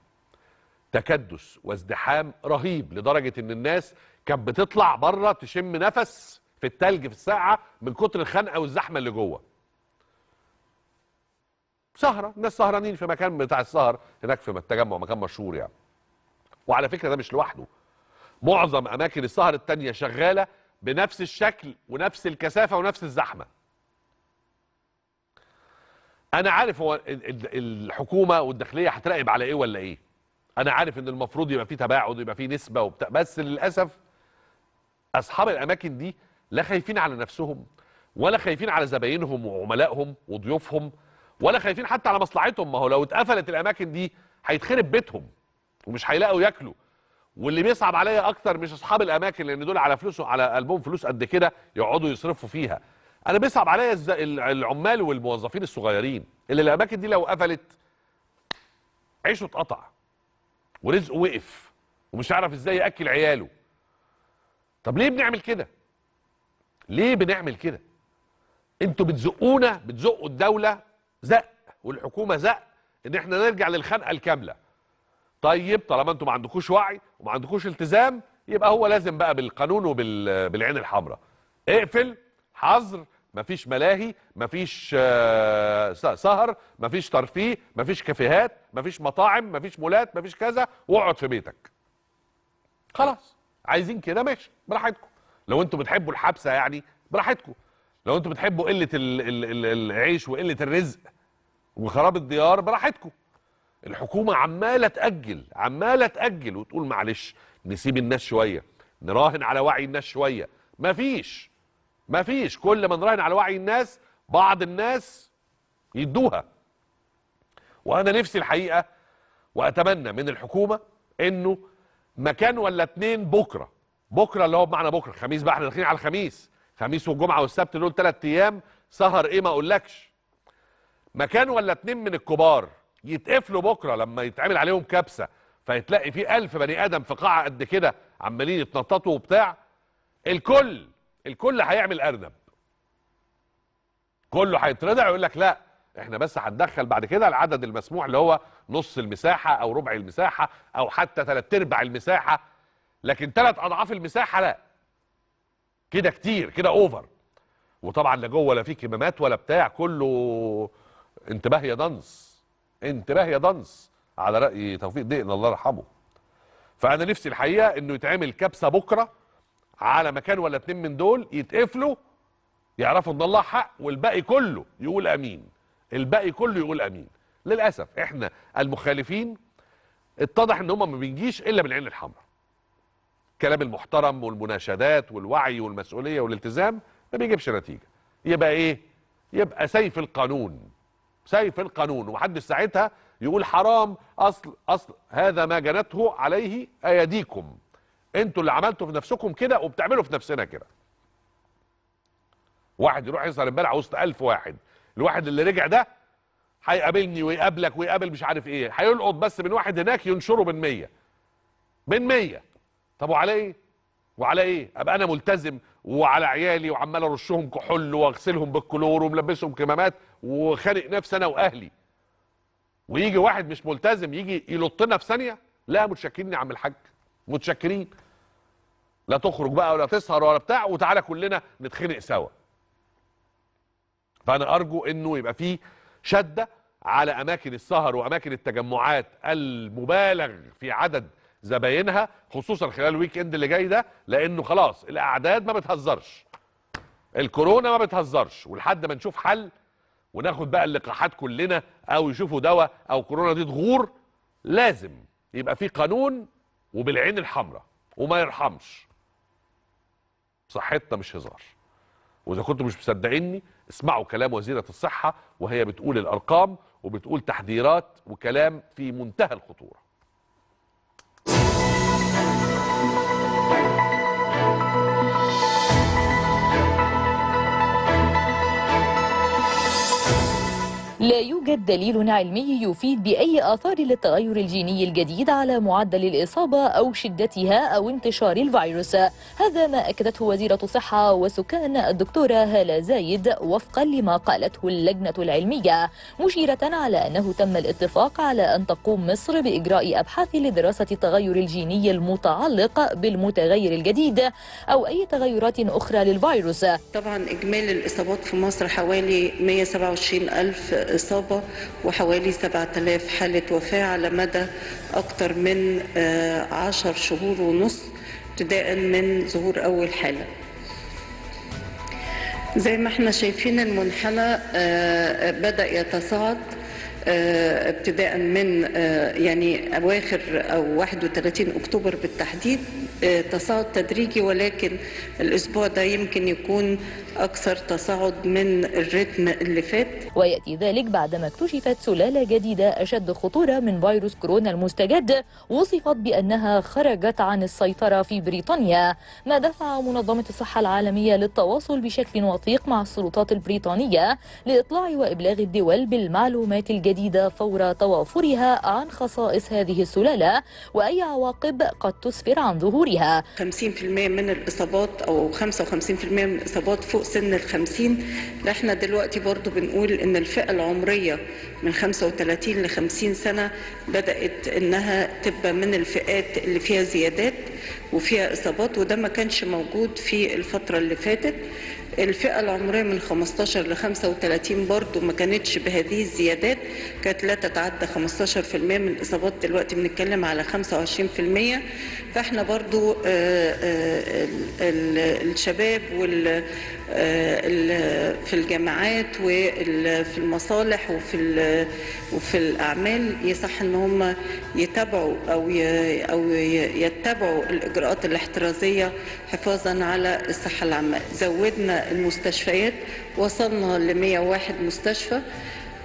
تكدس وازدحام رهيب لدرجه ان الناس كانت بتطلع بره تشم نفس في التلج في الساعه من كتر الخنقه والزحمه اللي جوه. سهره، الناس سهرانين في مكان بتاع السهر هناك في التجمع، مكان مشهور يعني. وعلى فكره ده مش لوحده، معظم اماكن السهر التانيه شغاله بنفس الشكل ونفس الكثافه ونفس الزحمه. انا عارف هو الحكومه والداخليه هتراقب على ايه ولا ايه، انا عارف ان المفروض يبقى في تباعد ويبقى في نسبه وبتاع، بس للاسف اصحاب الاماكن دي لا خايفين على نفسهم ولا خايفين على زباينهم وعملائهم وضيوفهم ولا خايفين حتى على مصلحتهم. ما هو لو اتقفلت الاماكن دي هيتخرب بيتهم ومش هيلاقوا ياكلوا. واللي بيصعب عليا اكتر مش اصحاب الاماكن، لان دول على فلوسهم، على قلبهم فلوس قد كده يقعدوا يصرفوا فيها. انا بيصعب عليا العمال والموظفين الصغيرين اللي الاماكن دي لو قفلت عيشه اتقطع ورزقه وقف ومش عارف ازاي ياكل عياله. طب ليه بنعمل كده؟ ليه بنعمل كده؟ انتوا بتزقونا، بتزقوا الدوله زق والحكومه زق ان احنا نرجع للخنقه الكامله. طيب طالما انتوا ما عندكوش وعي وما عندكوش التزام، يبقى هو لازم بقى بالقانون وبالعين الحمراء اقفل، حظر، مفيش ملاهي، مفيش سهر، مفيش ترفيه، مفيش كافيهات، مفيش مطاعم، مفيش مولات، مفيش كذا، واقعد في بيتك. خلاص، عايزين كده ماشي براحتكم، لو انتم بتحبوا الحبسه يعني براحتكم، لو انتم بتحبوا قله العيش وقله الرزق وخراب الديار براحتكم. الحكومه عماله تاجل عماله تاجل وتقول معلش نسيب الناس شويه، نراهن على وعي الناس شويه. مفيش كل ما نراهن على وعي الناس بعض الناس يدوها. وانا نفسي الحقيقه واتمنى من الحكومه انه مكان ولا اتنين بكره اللي هو بمعنى بكره الخميس بقى، احنا داخلين على الخميس، خميس والجمعه والسبت دول 3 ايام سهر ايه ما اقولكش. مكان ولا اتنين من الكبار يتقفلوا بكره لما يتعمل عليهم كبسه، فيتلاقي فيه 1000 بني ادم في قاعه قد كده عمالين يتنططوا وبتاع. الكل هيعمل ارنب، كله هيتردع ويقول لك لا احنا بس هندخل بعد كده العدد المسموح اللي هو نص المساحه او ربع المساحه او حتى 3/4 المساحه، لكن 3 اضعاف المساحه لا، كده كتير كده اوفر. وطبعا لا جوه لا في كمامات ولا بتاع، كله انتباه يا دنس انتباه يا دنس على راي توفيق دقن الله يرحمه. فانا نفسي الحقيقه انه يتعمل كبسه بكره على مكان ولا 2 من دول، يتقفلوا يعرفوا ان الله حق والباقي كله يقول امين، الباقي كله يقول امين. للاسف احنا المخالفين اتضح ان هم ما بنجيش الا بالعين الحمراء. الكلام المحترم والمناشدات والوعي والمسؤوليه والالتزام ما بيجيبش نتيجه. يبقى ايه؟ يبقى سيف القانون، سيف القانون، ومحدش ساعتها يقول حرام اصل هذا ما جنته عليه ايديكم، انتوا اللي عملتوا في نفسكم كده وبتعملوا في نفسنا كده. واحد يروح يظهر امبارح وسط 1000 واحد، الواحد اللي رجع ده هيقابلني ويقابلك ويقابل مش عارف ايه، هيلقط بس من واحد هناك ينشره من 100 من 100. طب وعلى ايه؟ وعلى ايه؟ ابقى انا ملتزم وعلى عيالي وعمال ارشهم كحول واغسلهم بالكلور وملبسهم كمامات وخانق نفسي انا واهلي، ويجي واحد مش ملتزم يجي يلطنا في ثانيه؟ لا متشكرين يا عم الحاج، متشكرين، لا تخرج بقى ولا تسهر ولا بتاع، وتعالى كلنا نتخنق سوا. فأنا أرجو إنه يبقى فيه شدة على أماكن السهر وأماكن التجمعات المبالغ في عدد زباينها، خصوصا خلال الويك إند اللي جاي ده، لأنه خلاص الأعداد ما بتهزرش، الكورونا ما بتهزرش، ولحد ما نشوف حل وناخد بقى اللقاحات كلنا أو يشوفوا دواء أو كورونا دي تغور، لازم يبقى فيه قانون وبالعين الحمراء وما يرحمش. صحتنا مش هزار. وإذا كنتم مش مصدقيني اسمعوا كلام وزيرة الصحة وهي بتقول الأرقام وبتقول تحذيرات وكلام في منتهى الخطورة. لا يوجد دليل علمي يفيد بأي آثار للتغير الجيني الجديد على معدل الإصابة أو شدتها أو انتشار الفيروس، هذا ما أكدته وزيرة الصحة وسكان الدكتورة هالة زايد وفقا لما قالته اللجنة العلمية، مشيرة على أنه تم الاتفاق على أن تقوم مصر بإجراء أبحاث لدراسة التغير الجيني المتعلق بالمتغير الجديد أو أي تغيرات أخرى للفيروس. طبعا إجمالي الإصابات في مصر حوالي 127,000 إصابة وحوالي 7000 حالة وفاة على مدى أكثر من 10 شهور ونص ابتداء من ظهور أول حالة. زي ما احنا شايفين المنحنى بدأ يتصاعد ابتداء من يعني أواخر أو 31 أكتوبر بالتحديد، تصاعد تدريجي، ولكن الأسبوع ده يمكن يكون أكثر تصاعد من الرتم اللي فات. ويأتي ذلك بعدما اكتشفت سلالة جديدة أشد خطورة من فيروس كورونا المستجد، وصفت بأنها خرجت عن السيطرة في بريطانيا، ما دفع منظمة الصحة العالمية للتواصل بشكل وثيق مع السلطات البريطانية لإطلاع وإبلاغ الدول بالمعلومات الجديدة فور توافرها عن خصائص هذه السلالة وأي عواقب قد تسفر عن ظهورها. 50% من الإصابات أو 55% من الإصابات فوق سن ال50، احنا دلوقتي برضو بنقول إن الفئة العمرية من 35 ل50 سنة بدأت إنها تبقى من الفئات اللي فيها زيادات، وفيها إصابات، وده ما كانش موجود في الفترة اللي فاتت. الفئة العمرية من 15 ل 35 برضو ما كانتش بهذه الزيادات، كانت لا تتعدى 15% من الإصابات، دلوقتي بنتكلم على 25%. فاحنا برضو الشباب في الجامعات وفي المصالح وفي الأعمال يصح إن هم يتابعوا أو يتبعوا الإجراءات الاحترازية حفاظا على الصحة العامة. زودنا المستشفيات، وصلنا ل 101 مستشفى،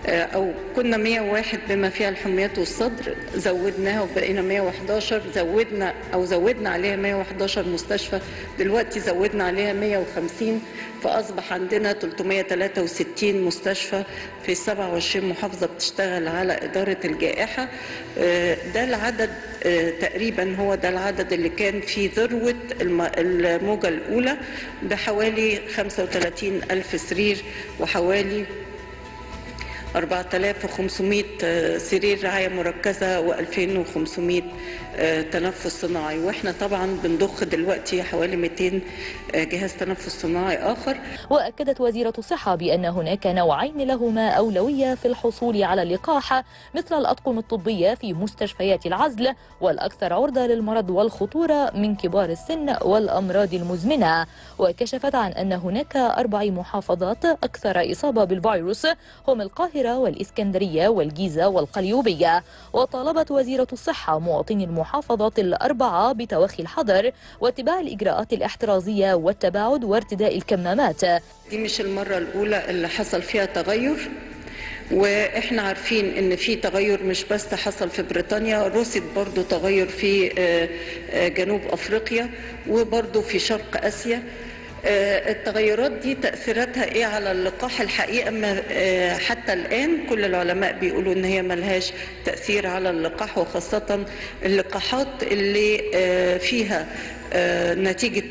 أو كنا 101 بما فيها الحميات والصدر، زودناها وبقينا 111، زودنا عليها 111 مستشفى، دلوقتي زودنا عليها 150، فأصبح عندنا 363 مستشفى في 27 محافظة بتشتغل على إدارة الجائحة. ده العدد تقريبا، هو ده العدد اللي كان في ذروة الموجة الأولى، بحوالي 35,000 سرير وحوالي 4500 سرير رعاية مركزة و2500 تنفس صناعي. واحنا طبعا بنضخ دلوقتي حوالي 200 جهاز تنفس صناعي آخر. وأكدت وزيرة الصحة بأن هناك نوعين لهما أولوية في الحصول على اللقاح، مثل الأطقم الطبية في مستشفيات العزل والأكثر عرضة للمرض والخطورة من كبار السن والأمراض المزمنة. وكشفت عن أن هناك 4 محافظات أكثر إصابة بالفيروس، هم القاهرة والإسكندرية والجيزة والقليوبية. وطالبت وزيرة الصحة مواطني المحافظات ال4 بتوخي الحذر واتباع الإجراءات الاحترازية والتباعد وارتداء الكمامات. دي مش المرة الأولى اللي حصل فيها تغير، واحنا عارفين ان في تغير مش بس حصل في بريطانيا، رصد برضو تغير في جنوب أفريقيا وبرضو في شرق آسيا. التغيرات دي تأثيراتها ايه على اللقاح؟ الحقيقة حتى الآن كل العلماء بيقولوا ان هي ملهاش تأثير على اللقاح، وخاصة اللقاحات اللي فيها نتيجة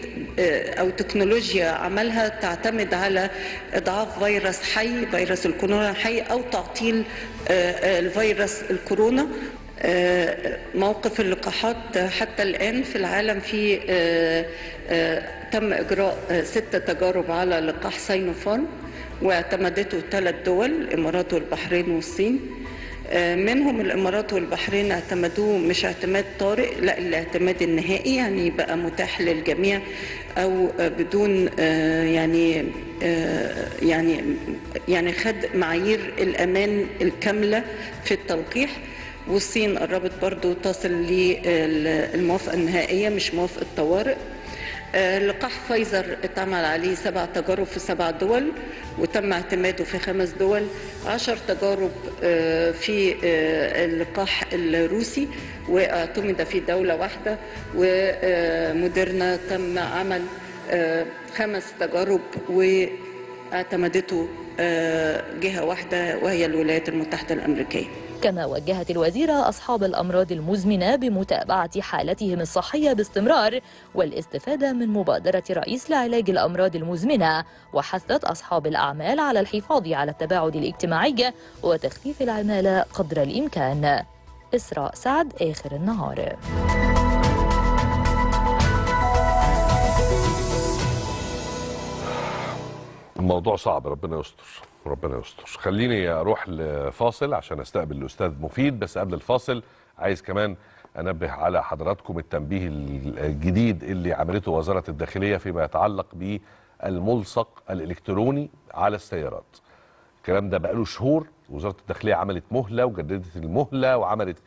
أو تكنولوجيا عملها تعتمد على إضعاف فيروس حي، فيروس الكورونا حي، أو تعطيل الفيروس الكورونا. موقف اللقاحات حتى الآن في العالم، في تم إجراء 6 تجارب على لقاح سينوفارم، واعتمدته 3 دول، الإمارات والبحرين والصين. منهم الإمارات والبحرين اعتمدوه مش اعتماد طارئ، لا، الاعتماد النهائي، يعني بقى متاح للجميع، أو بدون يعني خد معايير الأمان الكاملة في التلقيح. والصين قربت برضو تصل للموافقة النهائية، مش موافقة طوارئ. لقاح فايزر اتعمل عليه 7 تجارب في 7 دول، وتم اعتماده في 5 دول، 10 تجارب في اللقاح الروسي واعتمد في دولة واحدة. وموديرنا تم عمل 5 تجارب واعتمدته جهة واحدة، وهي الولايات المتحدة الأمريكية. كما وجهت الوزيرة أصحاب الأمراض المزمنة بمتابعة حالتهم الصحية باستمرار والاستفادة من مبادرة الرئيس لعلاج الأمراض المزمنة، وحثت أصحاب الأعمال على الحفاظ على التباعد الاجتماعي وتخفيف العمالة قدر الإمكان. إسراء سعد، آخر النهار. الموضوع صعب، ربنا يستر ربنا يستر. خليني اروح لفاصل عشان استقبل الاستاذ مفيد، بس قبل الفاصل عايز كمان انبه على حضراتكم التنبيه الجديد اللي عملته وزارة الداخلية فيما يتعلق بالملصق الالكتروني على السيارات. الكلام ده بقاله شهور، وزارة الداخلية عملت مهلة وجددت المهلة وعملت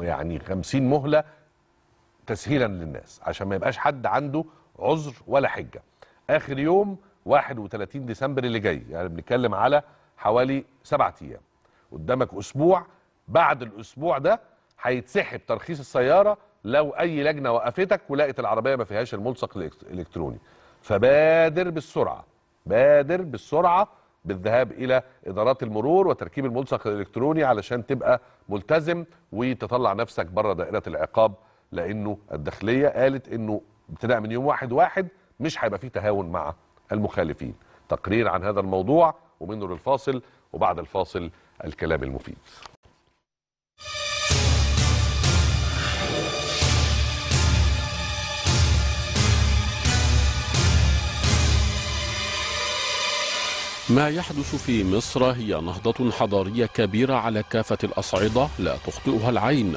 يعني 50 مهلة تسهيلا للناس عشان ما يبقاش حد عنده عذر ولا حجة. اخر يوم 31 ديسمبر اللي جاي، يعني بنتكلم على حوالي 7 أيام. قدامك أسبوع، بعد الأسبوع ده هيتسحب ترخيص السيارة لو أي لجنة وقفتك ولقت العربية ما فيهاش الملصق الإلكتروني. فبادر بالسرعة، بادر بالسرعة بالذهاب إلى إدارات المرور وتركيب الملصق الإلكتروني علشان تبقى ملتزم وتطلع نفسك بره دائرة العقاب، لأنه الداخلية قالت إنه ابتداء من يوم 1/1 مش هيبقى فيه تهاون مع المخالفين. تقرير عن هذا الموضوع ومنه للفاصل، وبعد الفاصل الكلام المفيد. ما يحدث في مصر هي نهضة حضارية كبيرة على كافة الأصعدة لا تخطئها العين،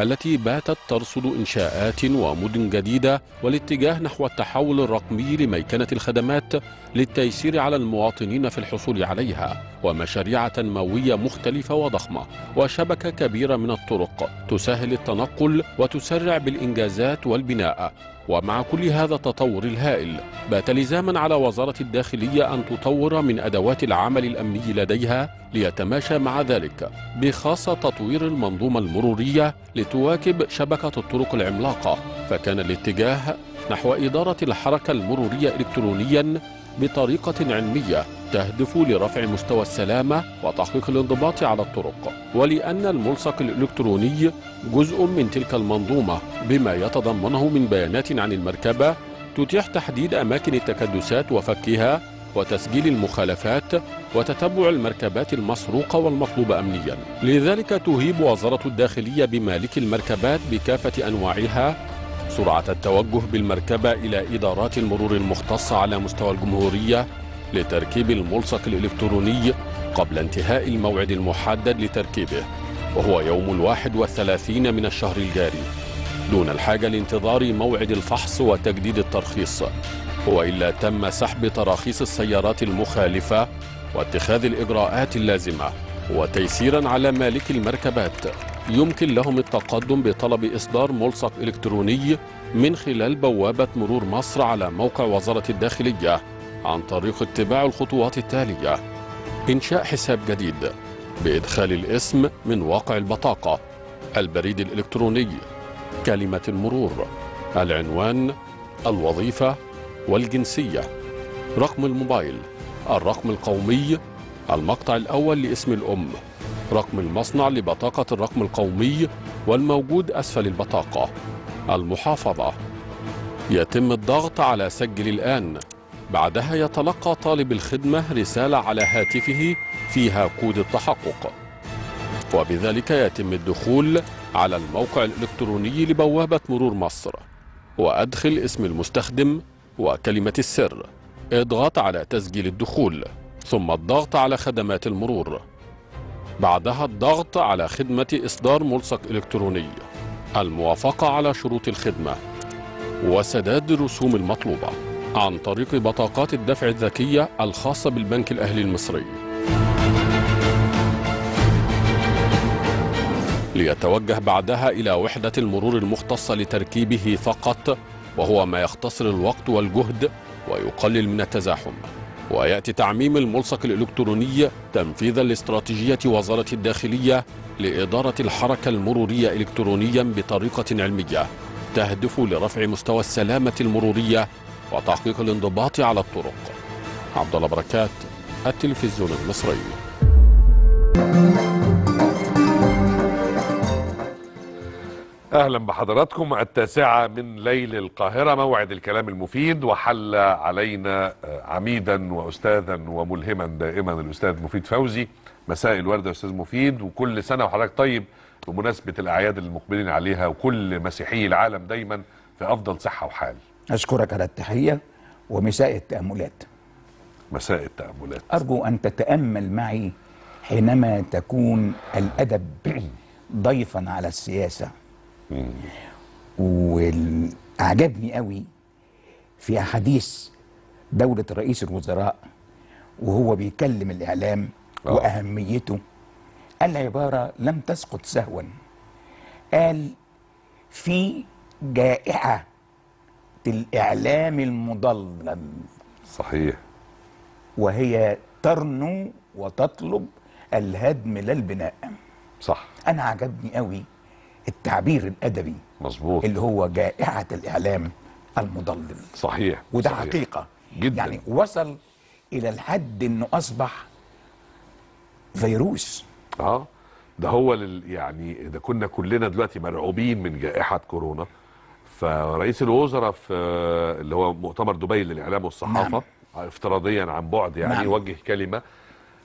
التي باتت ترصد إنشاءات ومدن جديدة والاتجاه نحو التحول الرقمي لميكنة الخدمات للتيسير على المواطنين في الحصول عليها، ومشاريع تنموية مختلفة وضخمة وشبكة كبيرة من الطرق تسهل التنقل وتسرع بالإنجازات والبناء. ومع كل هذا التطور الهائل بات لزاما على وزارة الداخلية أن تطور من أدوات العمل الأمني لديها ليتماشى مع ذلك، بخاصة تطوير المنظومة المرورية لتواكب شبكة الطرق العملاقة. فكان الاتجاه نحو إدارة الحركة المرورية إلكترونيا بطريقة علمية تهدف لرفع مستوى السلامة وتحقيق الانضباط على الطرق، ولأن الملصق الإلكتروني جزء من تلك المنظومة بما يتضمنه من بيانات عن المركبة تتيح تحديد أماكن التكدسات وفكها وتسجيل المخالفات وتتبع المركبات المسروقة والمطلوبة أمنيا. لذلك تهيب وزارة الداخلية بمالك المركبات بكافة أنواعها سرعة التوجه بالمركبة إلى إدارات المرور المختصة على مستوى الجمهورية لتركيب الملصق الإلكتروني قبل انتهاء الموعد المحدد لتركيبه، وهو يوم 31 من الشهر الجاري، دون الحاجة لانتظار موعد الفحص وتجديد الترخيص، وإلا تم سحب تراخيص السيارات المخالفة واتخاذ الإجراءات اللازمة. وتيسيرا على مالك المركبات يمكن لهم التقدم بطلب إصدار ملصق إلكتروني من خلال بوابة مرور مصر على موقع وزارة الداخلية عن طريق اتباع الخطوات التالية: إنشاء حساب جديد بإدخال الاسم من واقع البطاقة، البريد الإلكتروني، كلمة المرور، العنوان، الوظيفة والجنسية، رقم الموبايل، الرقم القومي، المقطع الأول لاسم الأم، رقم المصنع لبطاقة الرقم القومي والموجود أسفل البطاقة، المحافظة. يتم الضغط على سجل الآن، بعدها يتلقى طالب الخدمة رسالة على هاتفه فيها كود التحقق، وبذلك يتم الدخول على الموقع الإلكتروني لبوابة مرور مصر، وأدخل اسم المستخدم وكلمة السر، اضغط على تسجيل الدخول، ثم الضغط على خدمات المرور، بعدها الضغط على خدمة إصدار ملصق إلكتروني، الموافقة على شروط الخدمة وسداد الرسوم المطلوبة عن طريق بطاقات الدفع الذكية الخاصة بالبنك الأهلي المصري. ليتوجه بعدها إلى وحدة المرور المختصة لتركيبه فقط، وهو ما يختصر الوقت والجهد ويقلل من التزاحم. ويأتي تعميم الملصق الإلكتروني تنفيذا لاستراتيجية وزارة الداخلية لإدارة الحركة المرورية إلكترونيا بطريقة علمية تهدف لرفع مستوى السلامة المرورية وتحقيق الانضباط على الطرق. عبد الله بركات، التلفزيون المصري. أهلا بحضراتكم. 9 من ليل القاهرة، موعد الكلام المفيد، وحل علينا عميدا وأستاذا وملهما دائما الأستاذ مفيد فوزي. مساء الوردة أستاذ مفيد، وكل سنة وحضرتك طيب بمناسبة الأعياد اللي مقبلين عليها، وكل مسيحي العالم دايما في أفضل صحة وحال. أشكرك على التحية ومساء التأملات. مساء التأملات، أرجو أن تتأمل معي حينما تكون الأدب ضيفا على السياسة. وعجبني قوي في حديث دولة رئيس الوزراء وهو بيكلم الإعلام وأهميته، العبارة لم تسقط سهوا، قال: في جائحة الإعلام المضلل. صحيح. وهي ترنو وتطلب الهدم لا البناء. صح. أنا عجبني قوي التعبير الأدبي. مظبوط. اللي هو جائحة الإعلام المضلل. صحيح. وده صحيح. حقيقة جدا. يعني وصل إلى الحد إنه أصبح فيروس. ده هو يعني ده كنا كلنا دلوقتي مرعوبين من جائحة كورونا. فرئيس الوزراء في اللي هو مؤتمر دبي للإعلام والصحافة، نعم، افتراضيا عن بعد يعني، نعم، وجه كلمة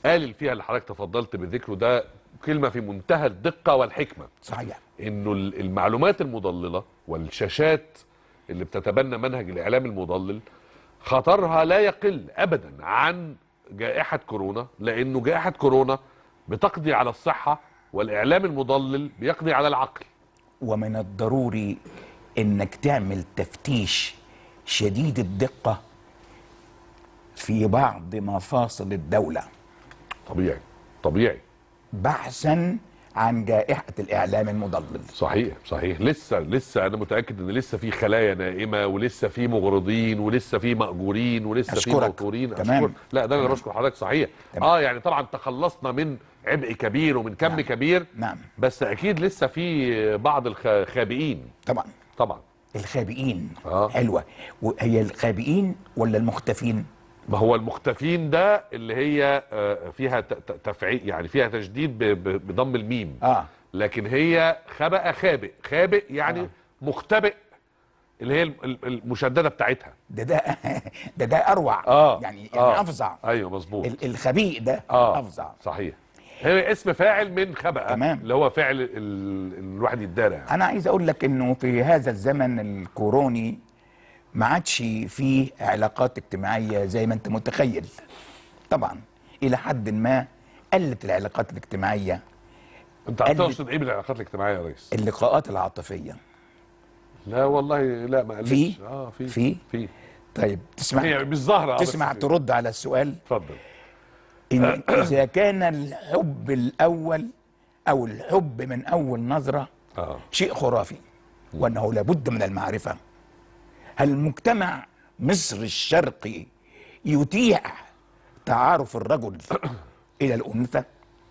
قال فيها اللي حضرتك تفضلت بذكره ده، كلمة في منتهى الدقة والحكمة. صحيح. إنه المعلومات المضللة والشاشات اللي بتتبنى منهج الإعلام المضلل خطرها لا يقل أبدا عن جائحة كورونا، لأنه جائحة كورونا بتقضي على الصحة والإعلام المضلل بيقضي على العقل. ومن الضروري إنك تعمل تفتيش شديد الدقة في بعض مفاصل الدولة. طبيعي طبيعي، بحثا عن جائحة الإعلام المضلل. صحيح صحيح، لسه أنا متأكد إن لسه في خلايا نائمة، ولسه في مغرضين، ولسه في مأجورين، ولسه في موتورين. أشكرك. لا ده أنا بشكر حضرتك. صحيح تمام. يعني طبعا تخلصنا من عبء كبير ومن كم نعم. كبير نعم، بس أكيد لسه في بعض الخابئين. طبعا الخابئين حلوة. وهي الخابئين ولا المختفين؟ ما هو المختفين ده اللي هي فيها تفعيل، يعني فيها تشديد بضم الميم، لكن هي خبأ خابئ يعني مختبئ، اللي هي المشدده بتاعتها ده اروع، يعني افظع. ايوه مظبوط، الخبيء ده افظع. صحيح، هي اسم فاعل من خبأ اللي هو فعل الواحد يتدارى. يعني انا عايز اقول لك انه في هذا الزمن الكوروني ما عادش فيه علاقات اجتماعية زي ما انت متخيل. طبعا إلى حد ما قلت العلاقات الاجتماعية. انت هتقصد ايه بالعلاقات الاجتماعية يا ريس؟ اللقاءات العاطفية. لا والله لا ما قلتش. في طيب تسمع، هي مش ظاهرة. تسمع ترد على السؤال؟ اتفضل. إذا كان الحب الأول أو الحب من أول نظرة شيء خرافي، وأنه لابد من المعرفة، هل مجتمع مصر الشرقي يتيح تعارف الرجل إلى الأنثى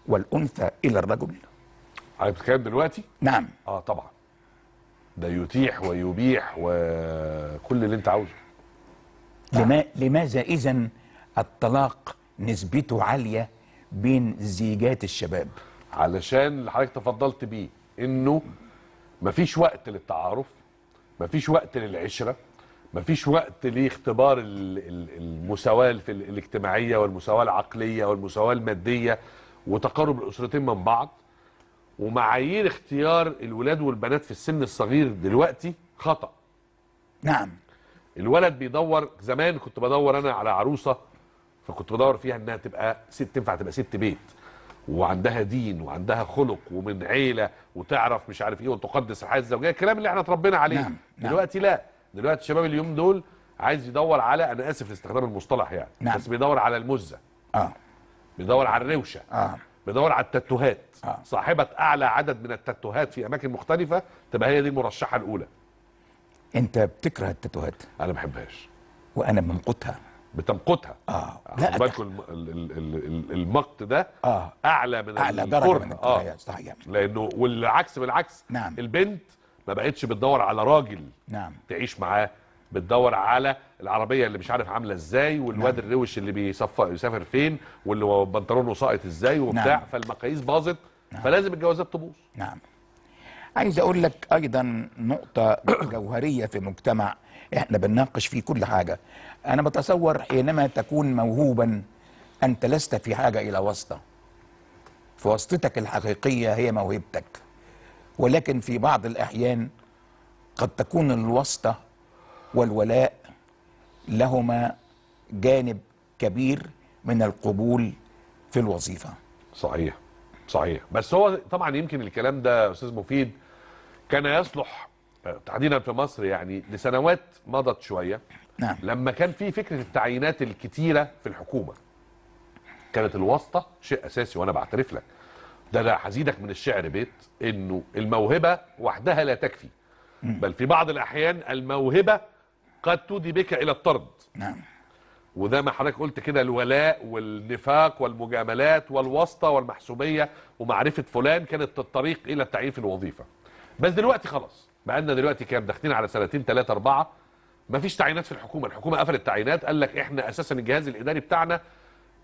والأنثى إلى الرجل؟ عايز تتكلم دلوقتي؟ نعم. طبعا ده يتيح ويبيح وكل اللي أنت عاوزه. لماذا إذن الطلاق نسبته عالية بين زيجات الشباب؟ علشان اللي حضرتك تفضلت بيه، إنه مفيش وقت للتعارف، مفيش وقت للعشرة، مفيش وقت لاختبار المساواة الاجتماعية والمساواة العقلية والمساواة المادية وتقارب الأسرتين من بعض. ومعايير اختيار الولاد والبنات في السن الصغير دلوقتي خطأ. نعم. الولد بيدور، زمان كنت بدور أنا على عروسة، فكنت بدور فيها إنها تبقى ست، تنفع تبقى ست بيت وعندها دين وعندها خلق ومن عيلة وتعرف مش عارف إيه وتقدس الحياة الزوجية، الكلام اللي احنا اتربينا عليه. نعم. دلوقتي لا، دلوقتي الشباب اليوم دول عايز يدور على، أنا آسف لاستخدام المصطلح يعني، نعم. بس بيدور على المزة، بيدور على الروشة، بيدور على التاتوهات، صاحبة أعلى عدد من التاتوهات في أماكن مختلفة تبقى هي دي المرشحة الأولى. أنت بتكره التاتوهات؟ أنا ما بحبهاش. وأنا بمقتها. بتمقتها. لا المقت ده اعلى من الكره. صحيح. لانه والعكس بالعكس. نعم. البنت ما بقتش بتدور على راجل نعم تعيش معاه، بتدور على العربيه اللي مش عارف عامله ازاي، والواد نعم. الروش اللي بيسافر فين، واللي بنطلونه ساقط ازاي وبتاع. نعم. فالمقاييس باظت. نعم. فلازم الجوازات تبوظ. نعم. عايز اقول لك ايضا نقطه جوهريه في مجتمع احنا بنناقش فيه كل حاجه. انا بتصور حينما تكون موهوبا انت لست في حاجه الى واسطه، فواسطتك الحقيقيه هي موهبتك، ولكن في بعض الاحيان قد تكون الواسطه والولاء لهما جانب كبير من القبول في الوظيفه. صحيح صحيح، بس هو طبعا يمكن الكلام ده استاذ مفيد كان يصلح تحديدا في مصر يعني لسنوات مضت شويه. نعم. لما كان في فكره التعيينات الكتيره في الحكومه، كانت الواسطه شيء اساسي. وانا بعترف لك ده حزيدك من الشعر بيت، انه الموهبه وحدها لا تكفي، بل في بعض الاحيان الموهبه قد تودي بك الى الطرد. نعم. وده ما حضرتك قلت كده، الولاء والنفاق والمجاملات والواسطه والمحسوبيه ومعرفه فلان كانت الطريق الى التعيين في الوظيفه. بس دلوقتي خلاص بقى لنا دلوقتي كام، داخلين على سنتين ثلاثه اربعه مفيش تعيينات في الحكومه، الحكومه قفلت تعيينات، قال لك احنا اساسا الجهاز الاداري بتاعنا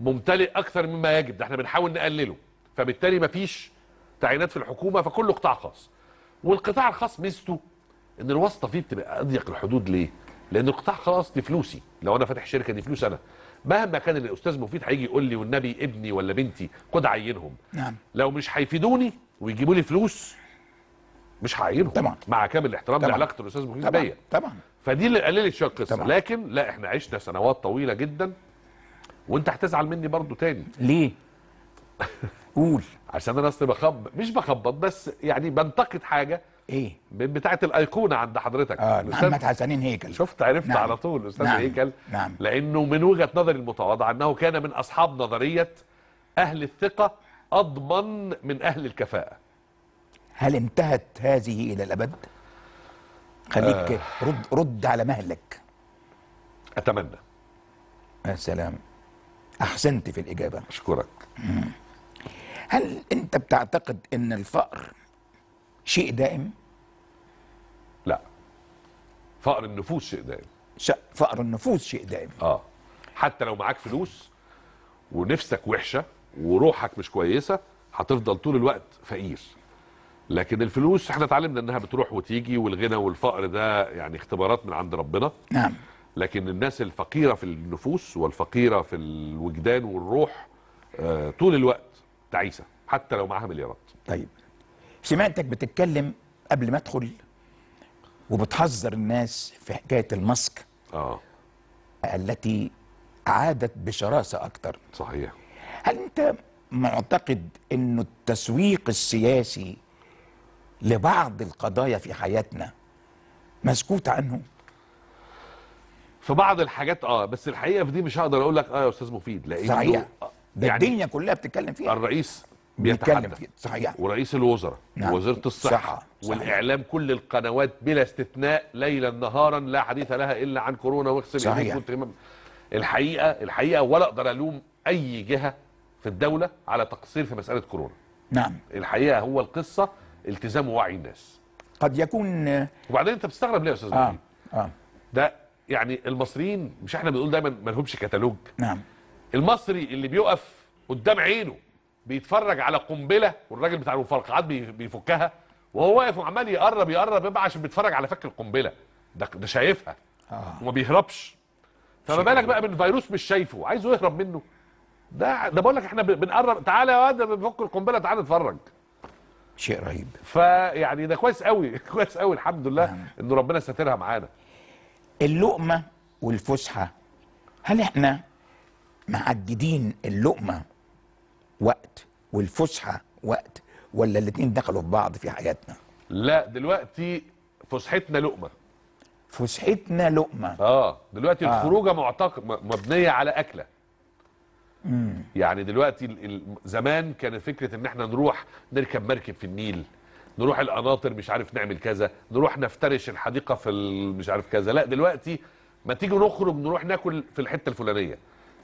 ممتلئ اكثر مما يجب، ده احنا بنحاول نقلله، فبالتالي مفيش تعيينات في الحكومه، فكله قطاع خاص. والقطاع الخاص ميزته ان الواسطه فيه بتبقى اضيق الحدود. ليه؟ لان القطاع خلاص دي فلوسي، لو انا فاتح شركه دي فلوس انا، مهما كان الاستاذ مفيد هيجي يقول لي والنبي ابني ولا بنتي خد عينهم. نعم. لو مش هيفيدوني ويجيبوا لي فلوس مش هعينهم. طبعا. مع كامل الاحترام لعلاقه الاستاذ مفيد بيا. طبعا. فدي اللي قللت شويه القصه. لكن لا، احنا عشنا سنوات طويله جدا وانت هتزعل مني برضو تاني. ليه؟ قول. عشان انا اصل مش بخبط بس يعني بنتقد حاجه ايه بتاعه الايقونه عند حضرتك محمد حسنين هيكل. شفت عرفت نعم. على طول استاذ نعم. هيكل نعم. لانه من وجهه نظري المتواضعه انه كان من اصحاب نظريه اهل الثقه اضمن من اهل الكفاءه. هل انتهت هذه الى الابد؟ خليك رد على مهلك. اتمنى. يا سلام، احسنت في الاجابه، اشكرك. هل انت بتعتقد ان الفقر شيء دائم؟ لا، فقر النفوس شيء دائم. فقر النفوس شيء دائم. حتى لو معاك فلوس ونفسك وحشه وروحك مش كويسه هتفضل طول الوقت فقير. لكن الفلوس احنا اتعلمنا انها بتروح وتيجي، والغنى والفقر ده يعني اختبارات من عند ربنا. نعم. لكن الناس الفقيره في النفوس والفقيره في الوجدان والروح طول الوقت تعيسه حتى لو معاها مليارات. طيب، سمعتك بتتكلم قبل ما ادخل وبتحذر الناس في حكايه الماسك التي عادت بشراسه اكتر. صحيح. هل انت معتقد انه التسويق السياسي لبعض القضايا في حياتنا مسكوت عنه؟ في بعض الحاجات بس الحقيقه في دي مش هقدر اقول لك يا استاذ مفيد، لانه صحيح ده يعني الدنيا كلها بتتكلم فيها. الرئيس بيتكلم فيها صحيح، ورئيس الوزراء نعم. ووزيره الصحه صحيح. والاعلام كل القنوات بلا استثناء ليلا نهارا لا حديث لها الا عن كورونا واغسل ايديك. الحقيقه ولا اقدر الوم اي جهه في الدوله على تقصير في مساله كورونا. نعم. الحقيقه هو القصه التزام ووعي الناس. قد يكون. وبعدين انت بتستغرب ليه يا استاذ مفيد؟ ده يعني المصريين، مش احنا بنقول دايما ما لهمش كتالوج؟ نعم. المصري اللي بيقف قدام عينه بيتفرج على قنبله والراجل بتاع المفرقعات بيفكها وهو واقف وعمال يقرب يبقى عشان بيتفرج على فك القنبله، ده شايفها وما بيهربش. فما بالك بقى من فيروس مش شايفه عايزه يهرب منه؟ ده بقول لك احنا بنقرب، تعالى يا واد بنفك القنبله تعالى اتفرج. شيء رهيب. فيعني ده كويس قوي كويس قوي، الحمد لله ان ربنا ساترها معانا. اللقمه والفسحه، هل احنا معددين اللقمه وقت والفسحه وقت ولا الاثنين دخلوا في بعض في حياتنا؟ لا، دلوقتي فسحتنا لقمه. فسحتنا لقمه. دلوقتي الخروجه مبنيه على اكله. يعني دلوقتي زمان كان فكره ان احنا نروح نركب مركب في النيل، نروح القناطر مش عارف نعمل كذا، نروح نفترش الحديقه في مش عارف كذا. لا دلوقتي ما تيجي نخرج نروح ناكل في الحته الفلانيه،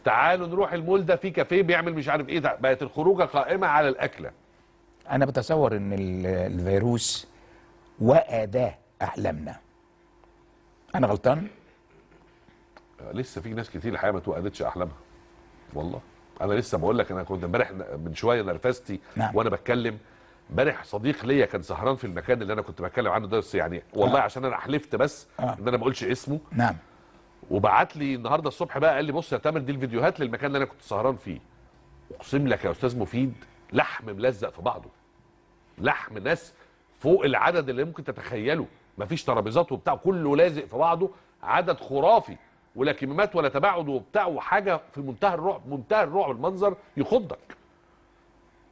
تعالوا نروح المول ده في كافيه بيعمل مش عارف ايه. بقت الخروجه قائمه على الاكله. انا بتصور ان الفيروس وأداه احلامنا. انا غلطان؟ لسه في ناس كتير الحقيقه ما توقدتش احلامها. والله انا لسه بقول لك، انا كنت امبارح من شويه نرفزتي نعم. وانا بتكلم امبارح. صديق ليا كان سهران في المكان اللي انا كنت بتكلم عنه ده، بس يعني والله عشان انا حلفت بس ان انا ما اقولش اسمه. نعم. وبعت لي النهارده الصبح بقى قال لي بص يا تامر دي الفيديوهات للمكان اللي انا كنت سهران فيه. اقسم لك يا استاذ مفيد لحم ملزق في بعضه. لحم ناس فوق العدد اللي ممكن تتخيله، مفيش ترابيزات وبتاع، كله لازق في بعضه، عدد خرافي ولا كمامات ولا تباعد وبتاع، وحاجه في منتهى الرعب. منتهى الرعب، المنظر يخضك.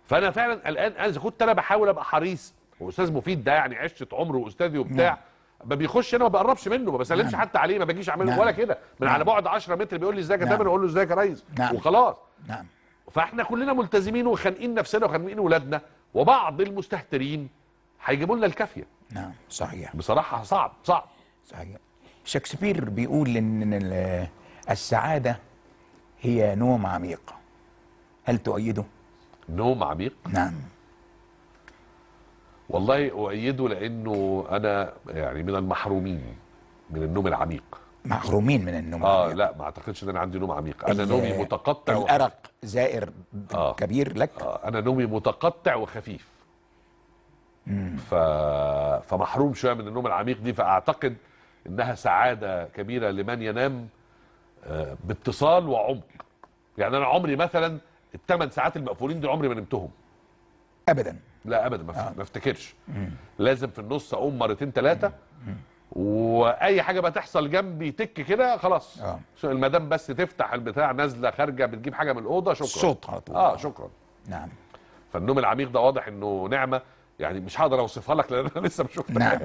فانا فعلا قلقان. انا كنت بحاول ابقى حريص، واستاذ مفيد ده يعني عشت عمره واستاذي وبتاع، ما بيخش انا ما بقربش منه، ما بسلمش حتى عليه، ما بجيش اعمل ولا كده من على بعد 10 متر بيقول لي ازيك يا تامر، اقول له ازيك يا ريس وخلاص. نعم. فاحنا كلنا ملتزمين وخانقين نفسنا وخانقين ولادنا، وبعض المستهترين هيجيبوا لنا الكافيه. نعم صحيح. بصراحه صعب صعب. صحيح. شكسبير بيقول ان السعاده هي نوم عميق. هل تؤيده؟ نوم عميق؟ نعم. والله أؤيده، لأنه أنا يعني من المحرومين من النوم العميق. محرومين من النوم العميق؟ لا، ما أعتقدش إن أنا عندي نوم عميق. أنا نومي متقطع. الأرق زائر كبير لك؟ أنا نومي متقطع وخفيف. فمحروم شوية من النوم العميق دي، فأعتقد إنها سعادة كبيرة لمن ينام باتصال وعمق. يعني أنا عمري مثلا الثمان ساعات المقفولين دي عمري ما نمتهم ابدا. لا ابدا، ما افتكرش. لازم في النص اقوم مرتين ثلاثه واي حاجه بقى تحصل جنبي تك كده خلاص المدام بس تفتح البتاع نازله خارجه بتجيب حاجه من الاوضه شكرا صوت على طول شكرا. نعم فالنوم العميق ده واضح انه نعمه يعني مش هقدر اوصفها لك لان انا لسه ما شفتهاش. نعم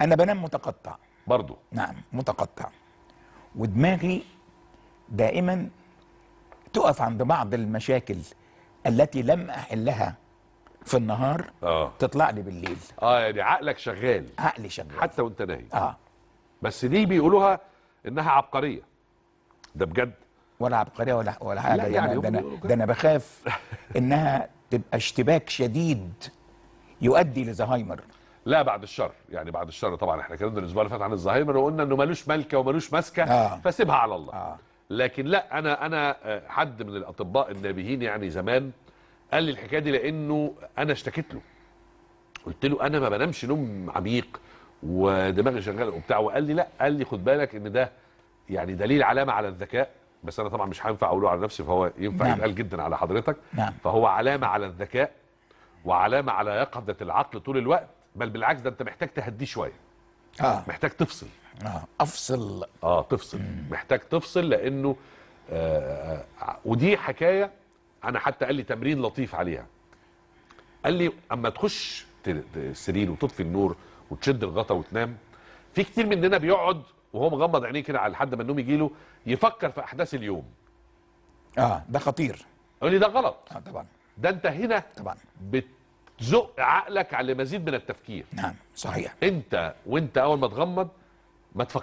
انا بنام متقطع برضو. نعم متقطع ودماغي دائما تقف عند بعض المشاكل التي لم احلها في النهار تطلع لي بالليل. يعني عقلك شغال. عقلي شغال حتى وانت نايم. بس دي بيقولوها انها عبقريه. ده بجد ولا عبقريه ولا حاجه يعني ده انا بخاف انها تبقى اشتباك شديد يؤدي لزهايمر. لا بعد الشر يعني بعد الشر طبعا. احنا اتكلمنا الاسبوع اللي فات عن الزهايمر وقلنا انه ملوش ملكه وملوش ماسكه فسيبها على الله. لكن لا انا حد من الاطباء النابهين يعني زمان قال لي الحكايه دي لانه انا اشتكيت له. قلت له انا ما بنامش نوم عميق ودماغي شغاله وبتاع. وقال لي لا، قال لي خد بالك ان ده يعني دليل علامه على الذكاء. بس انا طبعا مش هينفع اقوله على نفسي فهو ينفع يتقال جدا على حضرتك. فهو علامه على الذكاء وعلامه على يقظه العقل طول الوقت، بل بالعكس ده انت محتاج تهديه شويه. محتاج تفصل. افصل. تفصل. محتاج تفصل لانه ودي حكايه انا حتى قال لي تمرين لطيف عليها. قال لي اما تخش السرير وتطفي النور وتشد الغطا وتنام، في كتير مننا بيقعد وهو مغمض عينيه كده على لحد ما النوم يجي له يفكر في احداث اليوم. ده خطير. قال لي ده غلط. طبعا. ده انت هنا طبعا بتزق عقلك على مزيد من التفكير. نعم صحيح. انت وانت اول ما تغمض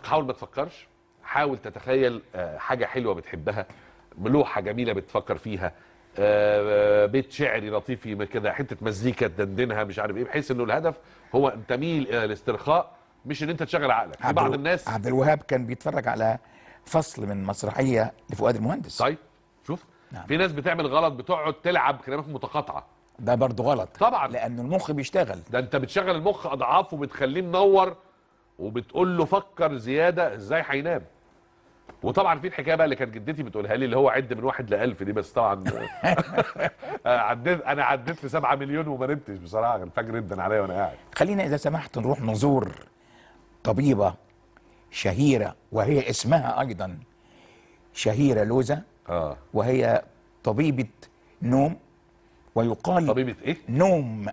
حاول ما تفكرش، حاول تتخيل حاجه حلوه بتحبها، لوحه جميله بتفكر فيها، بيت شعري لطيف كده، حته مزيكا تدندنها، مش عارف ايه، بحيث انه الهدف هو ان تميل الى الاسترخاء مش ان انت تشغل عقلك. في بعض الناس عبد الوهاب كان بيتفرج على فصل من مسرحيه لفؤاد المهندس. طيب شوف. نعم. في ناس بتعمل غلط، بتقعد تلعب كلمات متقاطعه. ده برضه غلط طبعا لان المخ بيشتغل. ده انت بتشغل المخ اضعاف وبتخليه منور وبتقول له فكر زياده، ازاي هينام؟ وطبعا في الحكايه بقى اللي كانت جدتي بتقولها لي اللي هو عد من 1 ل 1000 دي، بس طبعا انا عديت ل 7 مليون وما نمتش بصراحه. الفجر ابدا عليا وانا قاعد. خلينا اذا سمحت نروح نزور طبيبه شهيره وهي اسمها ايضا شهيره لوزه. وهي طبيبه نوم، ويقال طبيبه ايه؟ نوم،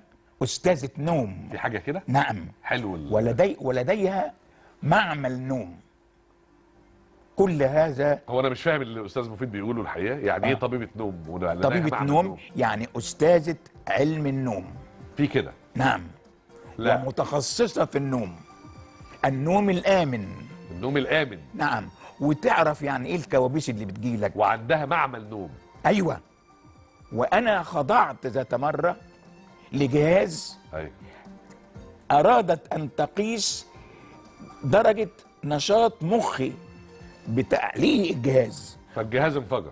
استاذه نوم. في حاجه كده؟ نعم حلو. ولديها معمل نوم. كل هذا هو انا مش فاهم اللي الاستاذ مفيد بيقوله الحقيقه. يعني ايه طبيبه نوم؟ طبيبه نوم يعني استاذه علم النوم. في كده؟ نعم. لا متخصصه في النوم، النوم الامن. النوم الامن. نعم. وتعرف يعني ايه الكوابيس اللي بتجيلك. وعندها معمل نوم. ايوه. وانا خضعت ذات مره لجهاز ارادت ان تقيس درجه نشاط مخي بتعليق الجهاز، فالجهاز انفجر.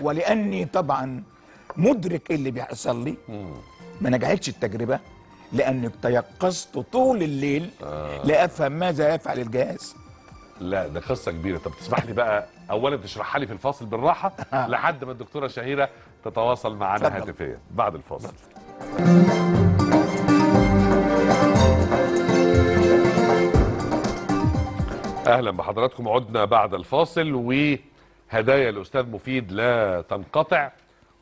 ولاني طبعا مدرك اللي بيحصل لي ما نجحتش التجربه لاني تيقظت طول الليل لافهم ماذا يفعل الجهاز. لا ده قصه كبيره. طب تسمح لي بقى اولا تشرحها لي في الفاصل بالراحه لحد ما الدكتوره شهيره تتواصل معنا هاتفيا بعد الفاصل. اهلا بحضراتكم. عدنا بعد الفاصل وهدايا الاستاذ مفيد لا تنقطع.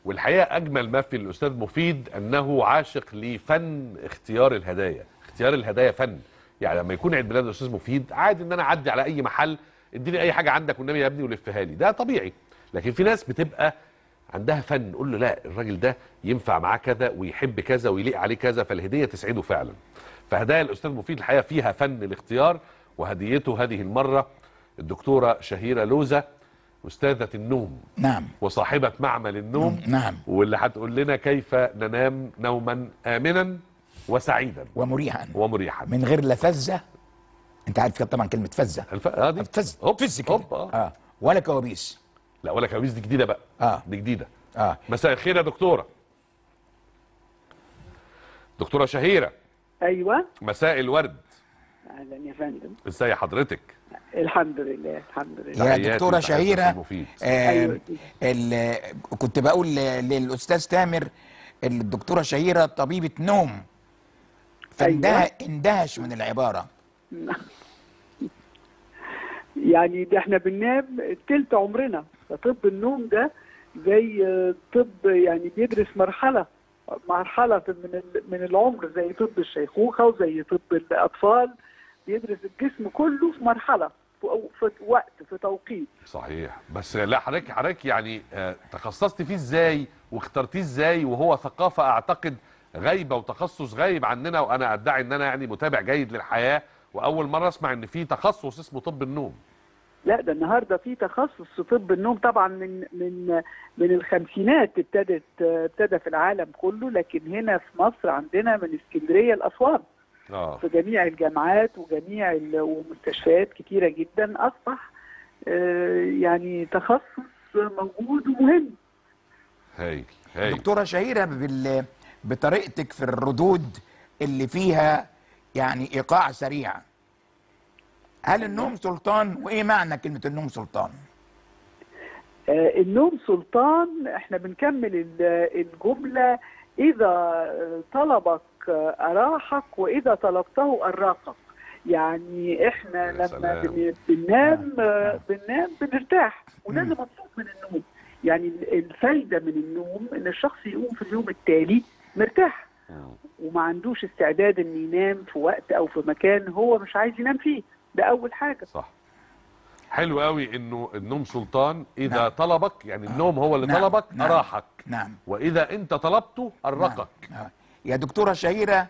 والحقيقه اجمل ما في الاستاذ مفيد انه عاشق لفن اختيار الهدايا. اختيار الهدايا فن. يعني لما يكون عيد ميلاد الاستاذ مفيد عادي ان انا اعدي على اي محل اديني اي حاجه عندك والنبي يا ابني ولفها لي، ده طبيعي. لكن في ناس بتبقى عندها فن، قول له لا الراجل ده ينفع معاه كذا ويحب كذا ويليق عليه كذا، فالهديه تسعده فعلا. فهدايا الاستاذ مفيد الحقيقه فيها فن الاختيار. وهديته هذه المرة الدكتورة شهيرة لوزة، أستاذة النوم. نعم. وصاحبة معمل النوم. نعم. واللي هتقول لنا كيف ننام نوما آمنا وسعيدا ومريحا من غير لفزة. أنت عارف طبعا كلمة فزة. دي فز كده. ولا كوابيس. لا ولا كوابيس دي جديدة بقى. دي جديدة. مساء الخير يا دكتورة. دكتورة شهيرة. أيوه. مساء الورد. اهلا يا فندم. ازي حضرتك؟ الحمد لله الحمد لله. يا دكتوره شهيره كنت بقول للاستاذ تامر الدكتوره شهيره طبيبه نوم فاندهش من العباره. يعني ده احنا بننام تلت عمرنا. فطب النوم ده زي طب يعني بيدرس مرحله من العمر، زي طب الشيخوخه وزي طب الاطفال، بيدرس الجسم كله في مرحله، في وقت، في توقيت. صحيح. بس لا حضرتك يعني تخصصت فيه ازاي واخترتيه ازاي، وهو ثقافه اعتقد غايبه وتخصص غايب عننا، وانا ادعي ان انا يعني متابع جيد للحياه، واول مره اسمع ان في تخصص اسمه طب النوم. لا ده النهارده في تخصص في طب النوم، طبعا من الخمسينات ابتدى في العالم كله، لكن هنا في مصر عندنا من اسكندريه لاسوان في جميع الجامعات وجميع ومستشفيات كتيره جدا اصبح يعني تخصص موجود ومهم. هاي دكتوره شهيره، بطريقتك في الردود اللي فيها يعني ايقاع سريع، هل النوم سلطان؟ وايه معنى كلمه النوم سلطان؟ النوم سلطان، احنا بنكمل الجمله: اذا طلبك اراحك واذا طلبته اراقك. يعني احنا لما بننام بنرتاح، وده اللي مطلوب من النوم. يعني الفايده من النوم ان الشخص يقوم في اليوم التالي مرتاح وما عندوش استعداد ان ينام في وقت او في مكان هو مش عايز ينام فيه. ده اول حاجه. صح. حلو قوي انه النوم سلطان. اذا طلبك، يعني النوم هو اللي طلبك، اراحك. واذا انت طلبته ارقك. يا دكتوره شهيره،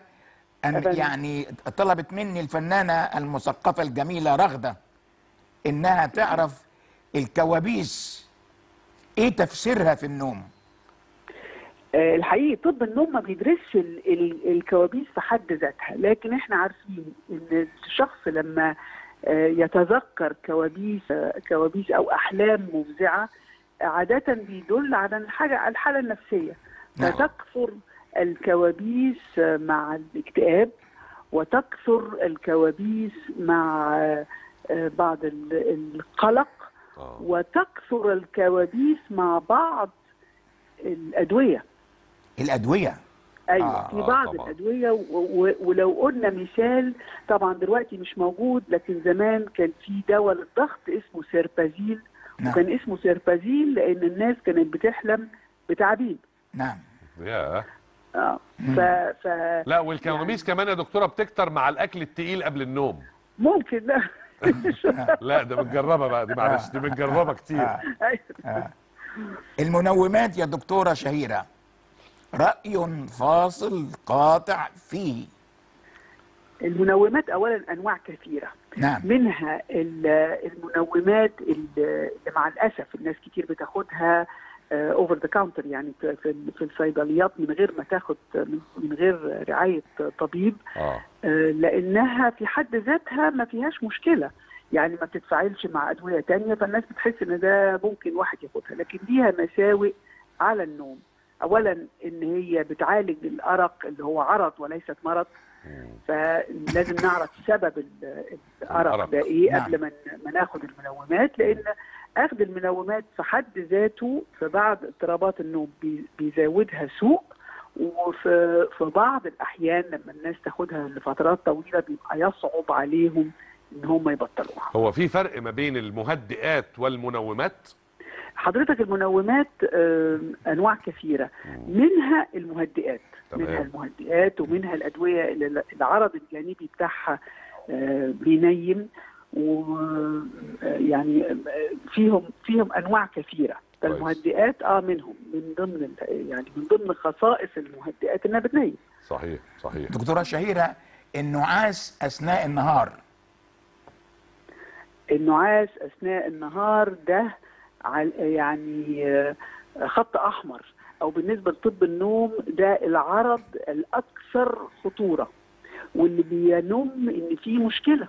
يعني طلبت مني الفنانه المثقفه الجميله رغده انها تعرف الكوابيس ايه تفسيرها في النوم. الحقيقي طب النوم ما بيدرسش الكوابيس في حد ذاتها، لكن احنا عارفين ان الشخص لما يتذكر كوابيس او احلام مفزعه عاده بيدل على الحاله النفسيه، فتكثر الكوابيس مع الاكتئاب، وتكثر الكوابيس مع بعض القلق، وتكثر الكوابيس مع بعض الأدوية. أيوة، في بعض الأدوية. ولو قلنا مثال، طبعا دلوقتي مش موجود، لكن زمان كان في دواء للضغط اسمه سيربازيل. وكان اسمه سيربازيل لأن الناس كانت بتحلم بتعابيب. لا، والكوابيس يعني كمان يا دكتورة بتكتر مع الأكل التقيل قبل النوم. ممكن. لا ده بنجربها بقى، دي معلش دي بنجربها كتير. المنومات يا دكتورة شهيرة، رأي فاصل قاطع فيه. المنومات أولا أنواع كثيرة، منها المنومات اللي مع الأسف الناس كتير بتاخدها اوفر ذا كاونتر، يعني في الصيدليات من غير ما تاخد، من غير رعاية طبيب. لأنها في حد ذاتها ما فيهاش مشكلة، يعني ما بتتفاعلش مع ادويه ثانيه، فالناس بتحس ان ده ممكن واحد ياخدها، لكن ليها مساوئ على النوم. اولا ان هي بتعالج الارق اللي هو عرض وليست مرض، فلازم نعرف سبب الارق ده ايه قبل ما ناخد المنومات، لان اخذ المنومات في حد ذاته في بعض اضطرابات النوم بيزودها سوء، وفي بعض الاحيان لما الناس تاخدها لفترات طويله بيبقى يصعب عليهم ان هم يبطلوها. هو في فرق ما بين المهدئات والمنومات؟ حضرتك المنومات انواع كثيره، منها المهدئات. ومنها الادويه اللي العرض الجانبي بتاعها بينيم، ويعني فيهم انواع كثيره. فالمهدئات منهم، من ضمن خصائص المهدئات انها بتنيم. صحيح. دكتوره شهيره، النعاس اثناء النهار. النعاس اثناء النهار ده يعني خط احمر، او بالنسبه لطب النوم ده العرض الاكثر خطوره، واللي بينم ان في مشكله،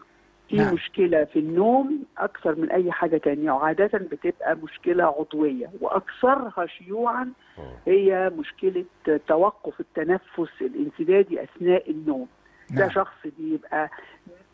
مشكله في النوم اكثر من اي حاجه ثانيه، وعاده بتبقى مشكله عضويه، واكثرها شيوعا هي مشكله توقف التنفس الانسدادي اثناء النوم. ده شخص بيبقى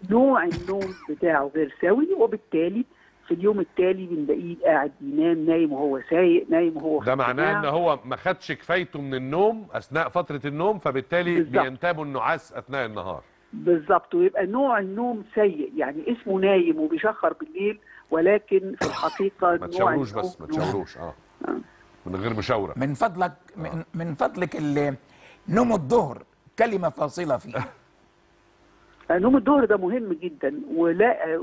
نوع النوم بتاعه غير سوي، وبالتالي في اليوم التالي بنلاقيه قاعد ينام، نايم وهو سايق، نايم وهو ده معناه ان هو ما خدش كفايته من النوم اثناء فتره النوم، فبالتالي بينتابه النعاس اثناء النهار. بالظبط، ويبقى نوع النوم سيء، يعني اسمه نايم وبيشخر بالليل، ولكن في الحقيقه ما تشاوروش، بس ما تشاوروش من غير مشاوره. من فضلك من فضلك نوم الظهر كلمه فاصله فيه. نوم الظهر ده مهم جدا، ولا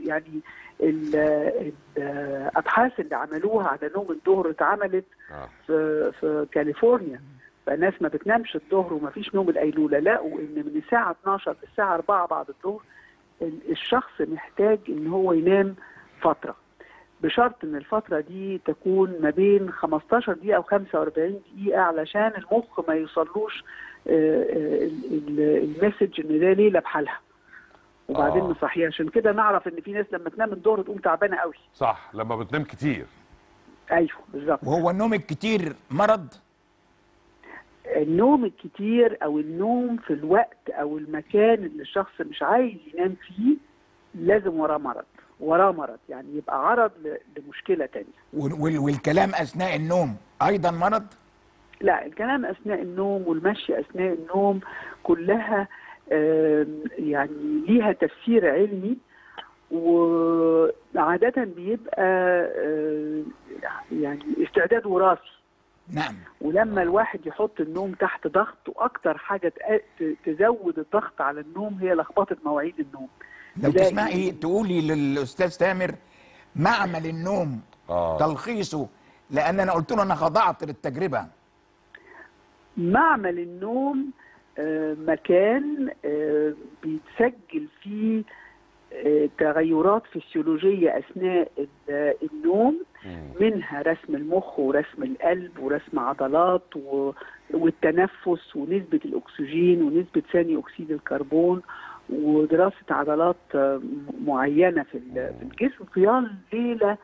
يعني الابحاث اللي عملوها على نوم الظهر اتعملت في كاليفورنيا، فالناس ما بتنامش الظهر وما فيش نوم القيلوله، لقوا ان من الساعه 12 للساعه 4 بعد الظهر الشخص محتاج ان هو ينام فتره، بشرط ان الفتره دي تكون ما بين 15 دقيقه او 45 دقيقه علشان المخ ما يوصلوش المسج ان ده ليله بحالها وبعدين نصحيه. عشان كده نعرف ان في ناس لما تنام الظهر تقوم تعبانه قوي. صح، لما بتنام كتير. ايوه بالظبط. وهو النوم الكتير مرض؟ النوم الكتير او النوم في الوقت او المكان اللي الشخص مش عايز ينام فيه لازم وراه مرض، يعني يبقى عرض لمشكله تانية. والكلام اثناء النوم ايضا مرض؟ لا، الكلام اثناء النوم والمشي اثناء النوم كلها يعني ليها تفسير علمي، وعاده بيبقى يعني استعداد وراثي. نعم. ولما الواحد يحط النوم تحت ضغط، واكتر حاجه تزود الضغط على النوم هي لخبطه مواعيد النوم. لو تسمعي تقولي للاستاذ تامر معمل النوم تلخيصه، لان انا قلت له انا خضعت للتجربه. معمل النوم مكان بيتسجل فيه تغيرات فسيولوجيه اثناء النوم، منها رسم المخ ورسم القلب ورسم عضلات والتنفس ونسبه الاكسجين ونسبه ثاني اكسيد الكربون، ودراسه عضلات معينه في الجسم خلال ليله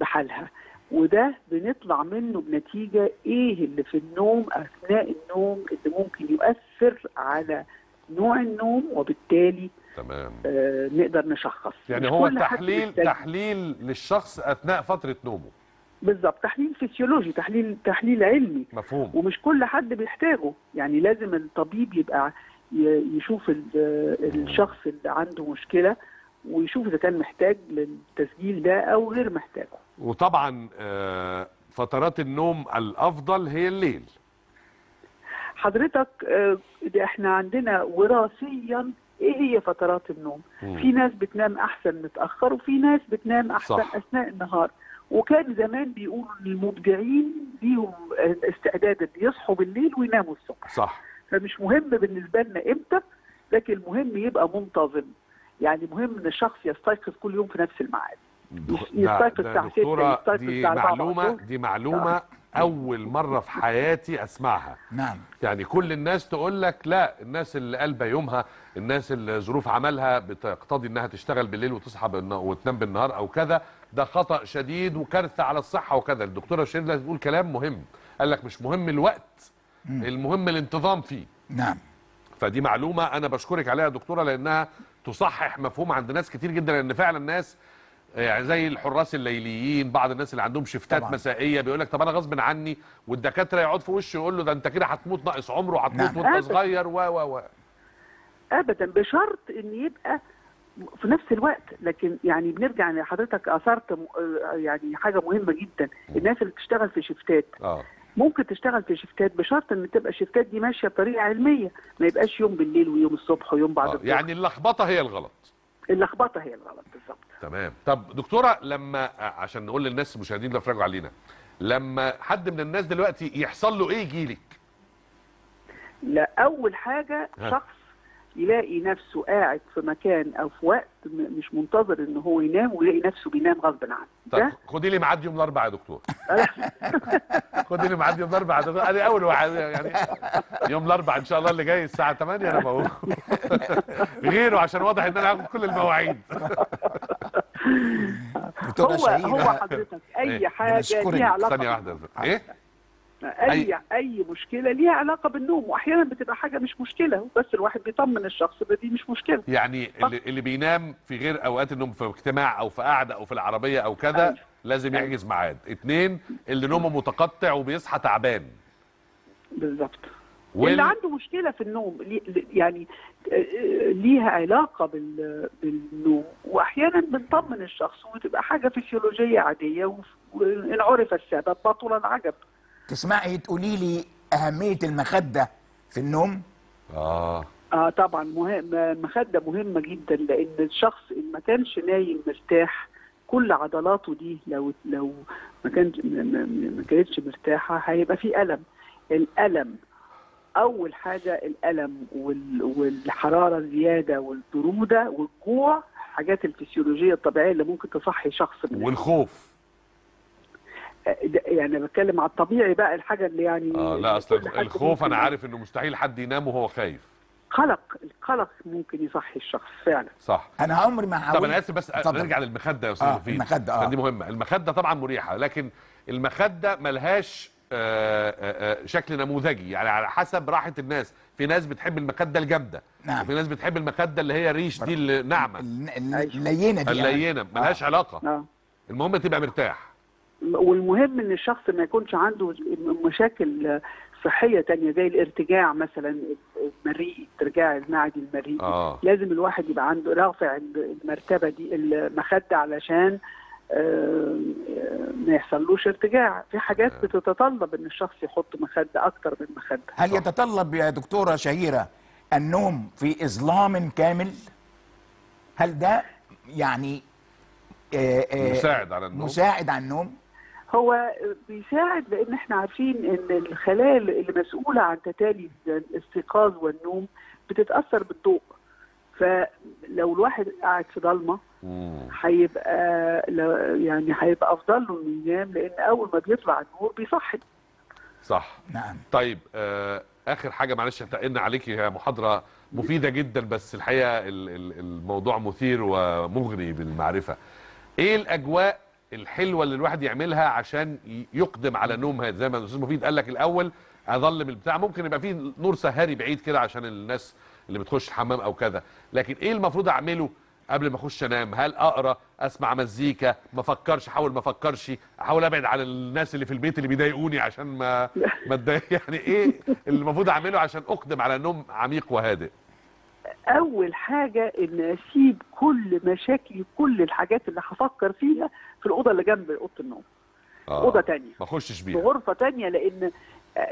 بحالها. وده بنطلع منه بنتيجه ايه اللي في النوم اثناء النوم اللي ممكن يؤثر على نوع النوم، وبالتالي تمام نقدر نشخص. يعني هو تحليل للشخص اثناء فتره نومه. بالظبط، تحليل فسيولوجي، تحليل علمي. مفهوم. ومش كل حد بيحتاجه، يعني لازم الطبيب يبقى يشوف الشخص اللي عنده مشكله ويشوف اذا كان محتاج للتسجيل ده او غير محتاجه. وطبعا فترات النوم الافضل هي الليل. حضرتك احنا عندنا وراثيا ايه هي فترات النوم؟ في ناس بتنام احسن متاخر، وفي ناس بتنام احسن اثناء النهار. وكان زمان بيقولوا ان المبدعين ليهم استعداد ان يصحوا بالليل ويناموا الصبح. صح. فمش مهم بالنسبه لنا امتى، لكن المهم يبقى منتظم. يعني مهم ان الشخص يستيقظ كل يوم في نفس الميعاد. يستيقظ الساعه 6، يستيقظ الساعه 4. دي معلومه اول مره في حياتي اسمعها. نعم. يعني كل الناس تقول لك لا، الناس اللي قلبها يومها، الناس اللي ظروف عملها بتقتضي انها تشتغل بالليل وتصحى وتنام بالنهار او كذا، ده خطا شديد وكارثه على الصحه وكذا. الدكتوره شهيرة لوزة بتقول كلام مهم، قال لك مش مهم الوقت، المهم الانتظام فيه. نعم. فدي معلومه انا بشكرك عليها يا دكتوره، لانها تصحح مفهوم عند ناس كتير جدا، لان فعلا الناس يعني زي الحراس الليليين، بعض الناس اللي عندهم شفتات مسائيه بيقول لك طب انا غصب عني، والدكاتره يقعد في وشه يقول له ده انت كده هتموت ناقص عمره، هتموت وانت صغير و ابدا، بشرط ان يبقى في نفس الوقت. لكن يعني بنرجع لحضرتك اثرت يعني حاجه مهمه جدا، الناس اللي بتشتغل في شفتات ممكن تشتغل في شفتات بشرط ان تبقى الشفتات دي ماشيه بطريقه علميه، ما يبقاش يوم بالليل ويوم الصبح ويوم بعد الظهر. يعني اللخبطه هي الغلط. اللخبطه هي الغلط بالظبط. تمام. طب دكتوره، لما عشان نقول للناس المشاهدين اللي بيتفرجوا علينا، لما حد من الناس دلوقتي يحصل له ايه يجيلك؟ لا، اول حاجه شخص يلاقي نفسه قاعد في مكان او في وقت مش منتظر ان هو ينام، ويلاقي نفسه بينام غصب عنه. طب خدي لي ميعاد يوم الاربعاء يا دكتور. خدي لي ميعاد يوم الاربعاء يا دكتور، انا اول واحد يعني يوم الاربعاء ان شاء الله اللي جاي الساعه 8 انا موجود. غيره عشان واضح ان انا هاخد كل المواعيد. هو حضرتك اي حاجه ليها علاقه ثانيه واحده ايه؟ اي مشكله ليها علاقه بالنوم، واحيانا بتبقى حاجه مش مشكله، بس الواحد بيطمن الشخص ده دي مش مشكله. يعني اللي بينام في غير اوقات النوم، في اجتماع او في قعده او في العربيه او كذا، لازم يحجز ميعاد. 2، اللي نومه متقطع وبيصحى تعبان. بالظبط. اللي عنده مشكله في النوم يعني ليها علاقه بالنوم، واحيانا بنطمن الشخص وتبقى حاجه فسيولوجيه عاديه، وان عرف السبب بطل العجب. تسمعي تقولي لي اهميه المخده في النوم؟ طبعا المخده مهمه جدا، لان الشخص اللي ما كانش نايم مرتاح كل عضلاته دي لو ما كانتش مرتاحه هيبقى في الم. الالم اول حاجه، الالم والحراره الزياده والبروده والجوع، الحاجات الفسيولوجيه الطبيعيه اللي ممكن تصحي شخص من والخوف. يعني بتكلم على الطبيعي بقى، الحاجه اللي يعني لا، اصل الخوف انا عارف انه مستحيل حد ينام وهو خايف. القلق ممكن يصحي الشخص فعلا. صح. انا عمري ما هقول. طب انا اسف، بس نرجع للمخده يا استاذ توفيق. المخده دي مهمه. المخده طبعا مريحه، لكن المخده ملهاش شكل نموذجي، يعني على حسب راحه الناس. في ناس بتحب المخده الجامده، نعم، وفي ناس بتحب المخده اللي هي ريش دي الناعمه اللينه دي، اللينه ملهاش علاقه. المهم تبقى مرتاح، والمهم ان الشخص ما يكونش عنده مشاكل صحيه تانية زي الارتجاع مثلا، المريء، ارتجاع المعدي المريء. لازم الواحد يبقى عنده رافع المرتبه دي، المخده، علشان ما يحصلوش ارتجاع. في حاجات بتتطلب ان الشخص يحط مخده اكتر من مخده. هل يتطلب يا دكتوره شهيره النوم في اظلام كامل؟ هل ده يعني مساعد على النوم؟ مساعد على النوم، هو بيساعد، لان احنا عارفين ان الخلايا اللي مسؤوله عن تتالي الاستيقاظ والنوم بتتاثر بالضوء. فلو الواحد قاعد في ضلمه هيبقى يعني هيبقى افضل له انه ينام، لان اول ما بيطلع النور بيصحي. صح. نعم. طيب اخر حاجه، معلش اتقلنا عليكي، يا محاضره مفيده جدا، بس الحقيقه الموضوع مثير ومغري بالمعرفه. ايه الاجواء الحلوه اللي الواحد يعملها عشان يقدم على نوم؟ زي ما الاستاذ مفيد قال لك الاول، اظلم البتاع، ممكن يبقى فيه نور سهاري بعيد كده عشان الناس اللي بتخش الحمام او كذا، لكن ايه المفروض اعمله قبل ما اخش انام؟ هل اقرا، اسمع مزيكا، ما افكرش، احاول ما افكرش، احاول ابعد عن الناس اللي في البيت اللي بيضايقوني عشان ما اتضايق؟ يعني ايه اللي المفروض اعمله عشان اقدم على نوم عميق وهادئ؟ اول حاجه ان اسيب كل مشاكلي، كل الحاجات اللي هفكر فيها، في الاوضه اللي جنب اوضه النوم، اوضه ثانيه ما اخشش بيها، في غرفه ثانيه، لان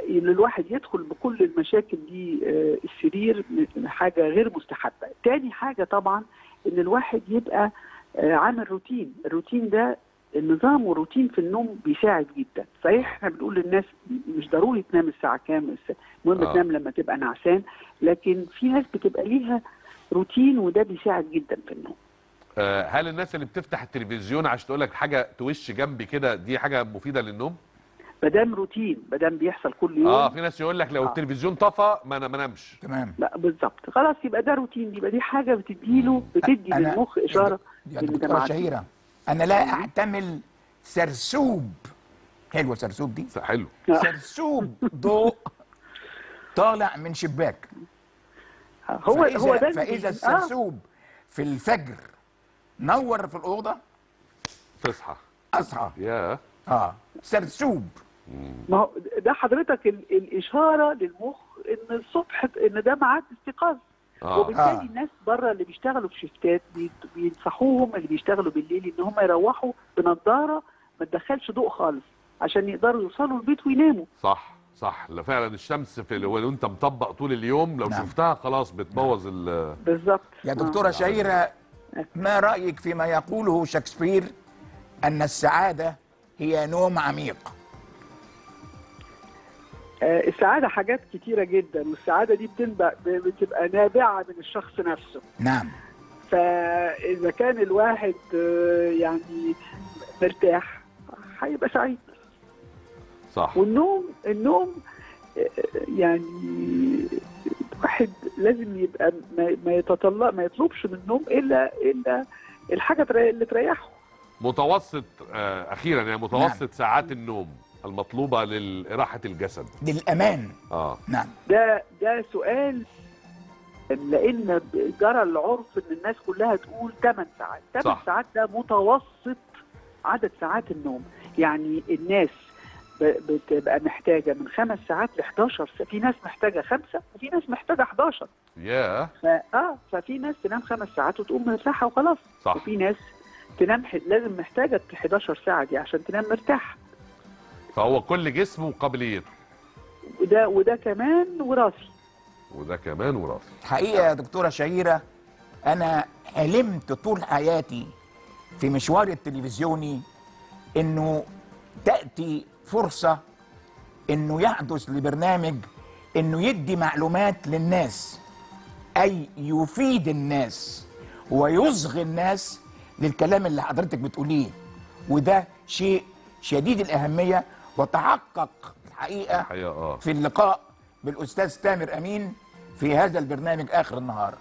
الواحد يدخل بكل المشاكل دي السرير حاجه غير مستحبه. ثاني حاجه طبعا ان الواحد يبقى عامل روتين، الروتين ده النظام والروتين في النوم بيساعد جدا. صحيح احنا بنقول للناس مش ضروري تنام الساعه كام، المهم تنام لما تبقى نعسان، لكن في ناس بتبقى ليها روتين وده بيساعد جدا في النوم. هل الناس اللي بتفتح التلفزيون عشان تقول لك حاجه توش جنبي كده، دي حاجه مفيده للنوم؟ ما دام روتين، ما دام بيحصل كل يوم. في ناس يقول لك لو التلفزيون طفى ما انا ما انامش. تمام. لا بالظبط، خلاص يبقى ده روتين، يبقى دي حاجه بتدي للمخ اشاره بالمجتمع. شهيره، انا لا احتمل سرسوب. حلوه سرسوب دي، حلو. سرسوب ضوء طالع من شباك، هو ده. فاذا السرسوب في الفجر نور في الاوضه تصحى. اصحى. يا سرسوب. ما هو ده حضرتك الاشاره للمخ ان الصبح، ان ده ميعاد استيقاظ. وبالتالي الناس بره اللي بيشتغلوا في شيفتات بينصحوهم اللي بيشتغلوا بالليل ان هم يروحوا بنضاره ما تدخلش ضوء خالص عشان يقدروا يوصلوا البيت ويناموا. صح صح، فعلا الشمس وانت مطبق طول اليوم لو شفتها خلاص بتبوظ بالظبط. يا دكتوره شهيره، ما رايك فيما يقوله شكسبير ان السعاده هي نوم عميق؟ السعادة حاجات كتيرة جدا، والسعادة دي بتبقى نابعة من الشخص نفسه. نعم. فإذا كان الواحد يعني مرتاح هيبقى سعيد. صح. والنوم يعني الواحد لازم يبقى ما يطلبش من النوم إلا الحاجة اللي تريحه. متوسط أخيرا، يعني متوسط ساعات النوم المطلوبة لراحة الجسد للأمان. نعم. ده سؤال، لأن جرى العرف إن الناس كلها تقول 8 ساعات، 8 ساعات ده متوسط عدد ساعات النوم. يعني الناس بتبقى محتاجه من 5 ساعات ل 11 ساعه، في ناس محتاجه 5 وفي ناس محتاجه 11. ياه. ففي ناس تنام 5 ساعات وتقوم مرتاحه وخلاص. صح. وفي ناس تنام لازم محتاجه 11 ساعه دي عشان تنام مرتاح. فهو كل جسمه وقابليته. وده كمان وراثي. حقيقه يا دكتوره شهيره انا علمت طول حياتي في مشواري التلفزيوني انه تاتي فرصه انه يحدث لبرنامج انه يدي معلومات للناس، اي يفيد الناس ويصغي الناس للكلام اللي حضرتك بتقوليه، وده شيء شديد الاهميه وتحقق الحقيقه في اللقاء بالاستاذ تامر امين في هذا البرنامج اخر النهار.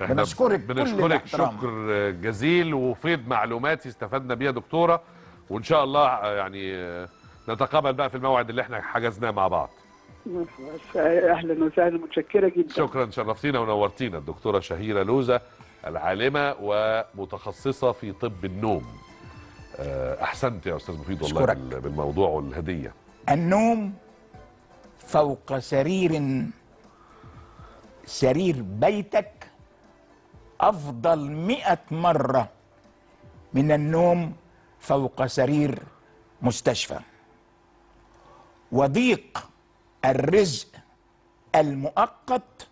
بنشكرك شكر جزيل وفيض معلومات استفدنا بيها دكتوره، وان شاء الله يعني نتقابل بقى في الموعد اللي احنا حجزناه مع بعض. اهلا وسهلا، متشكره جدا. شكرا، شرفتينا ونورتينا الدكتوره شهيره لوزة، العالمه ومتخصصه في طب النوم. احسنت يا استاذ مفيد والله بالموضوع والهديه. النوم فوق سرير بيتك افضل 100 مرة من النوم فوق سرير مستشفى. وضيق الرزق المؤقت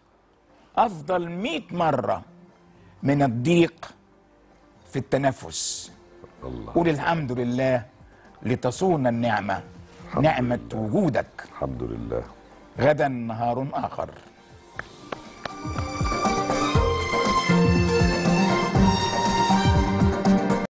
أفضل 100 مرة من الضيق في التنفس. قول الحمد لله لتصون النعمة، نعمة وجودك. الحمد لله. غدا نهار آخر.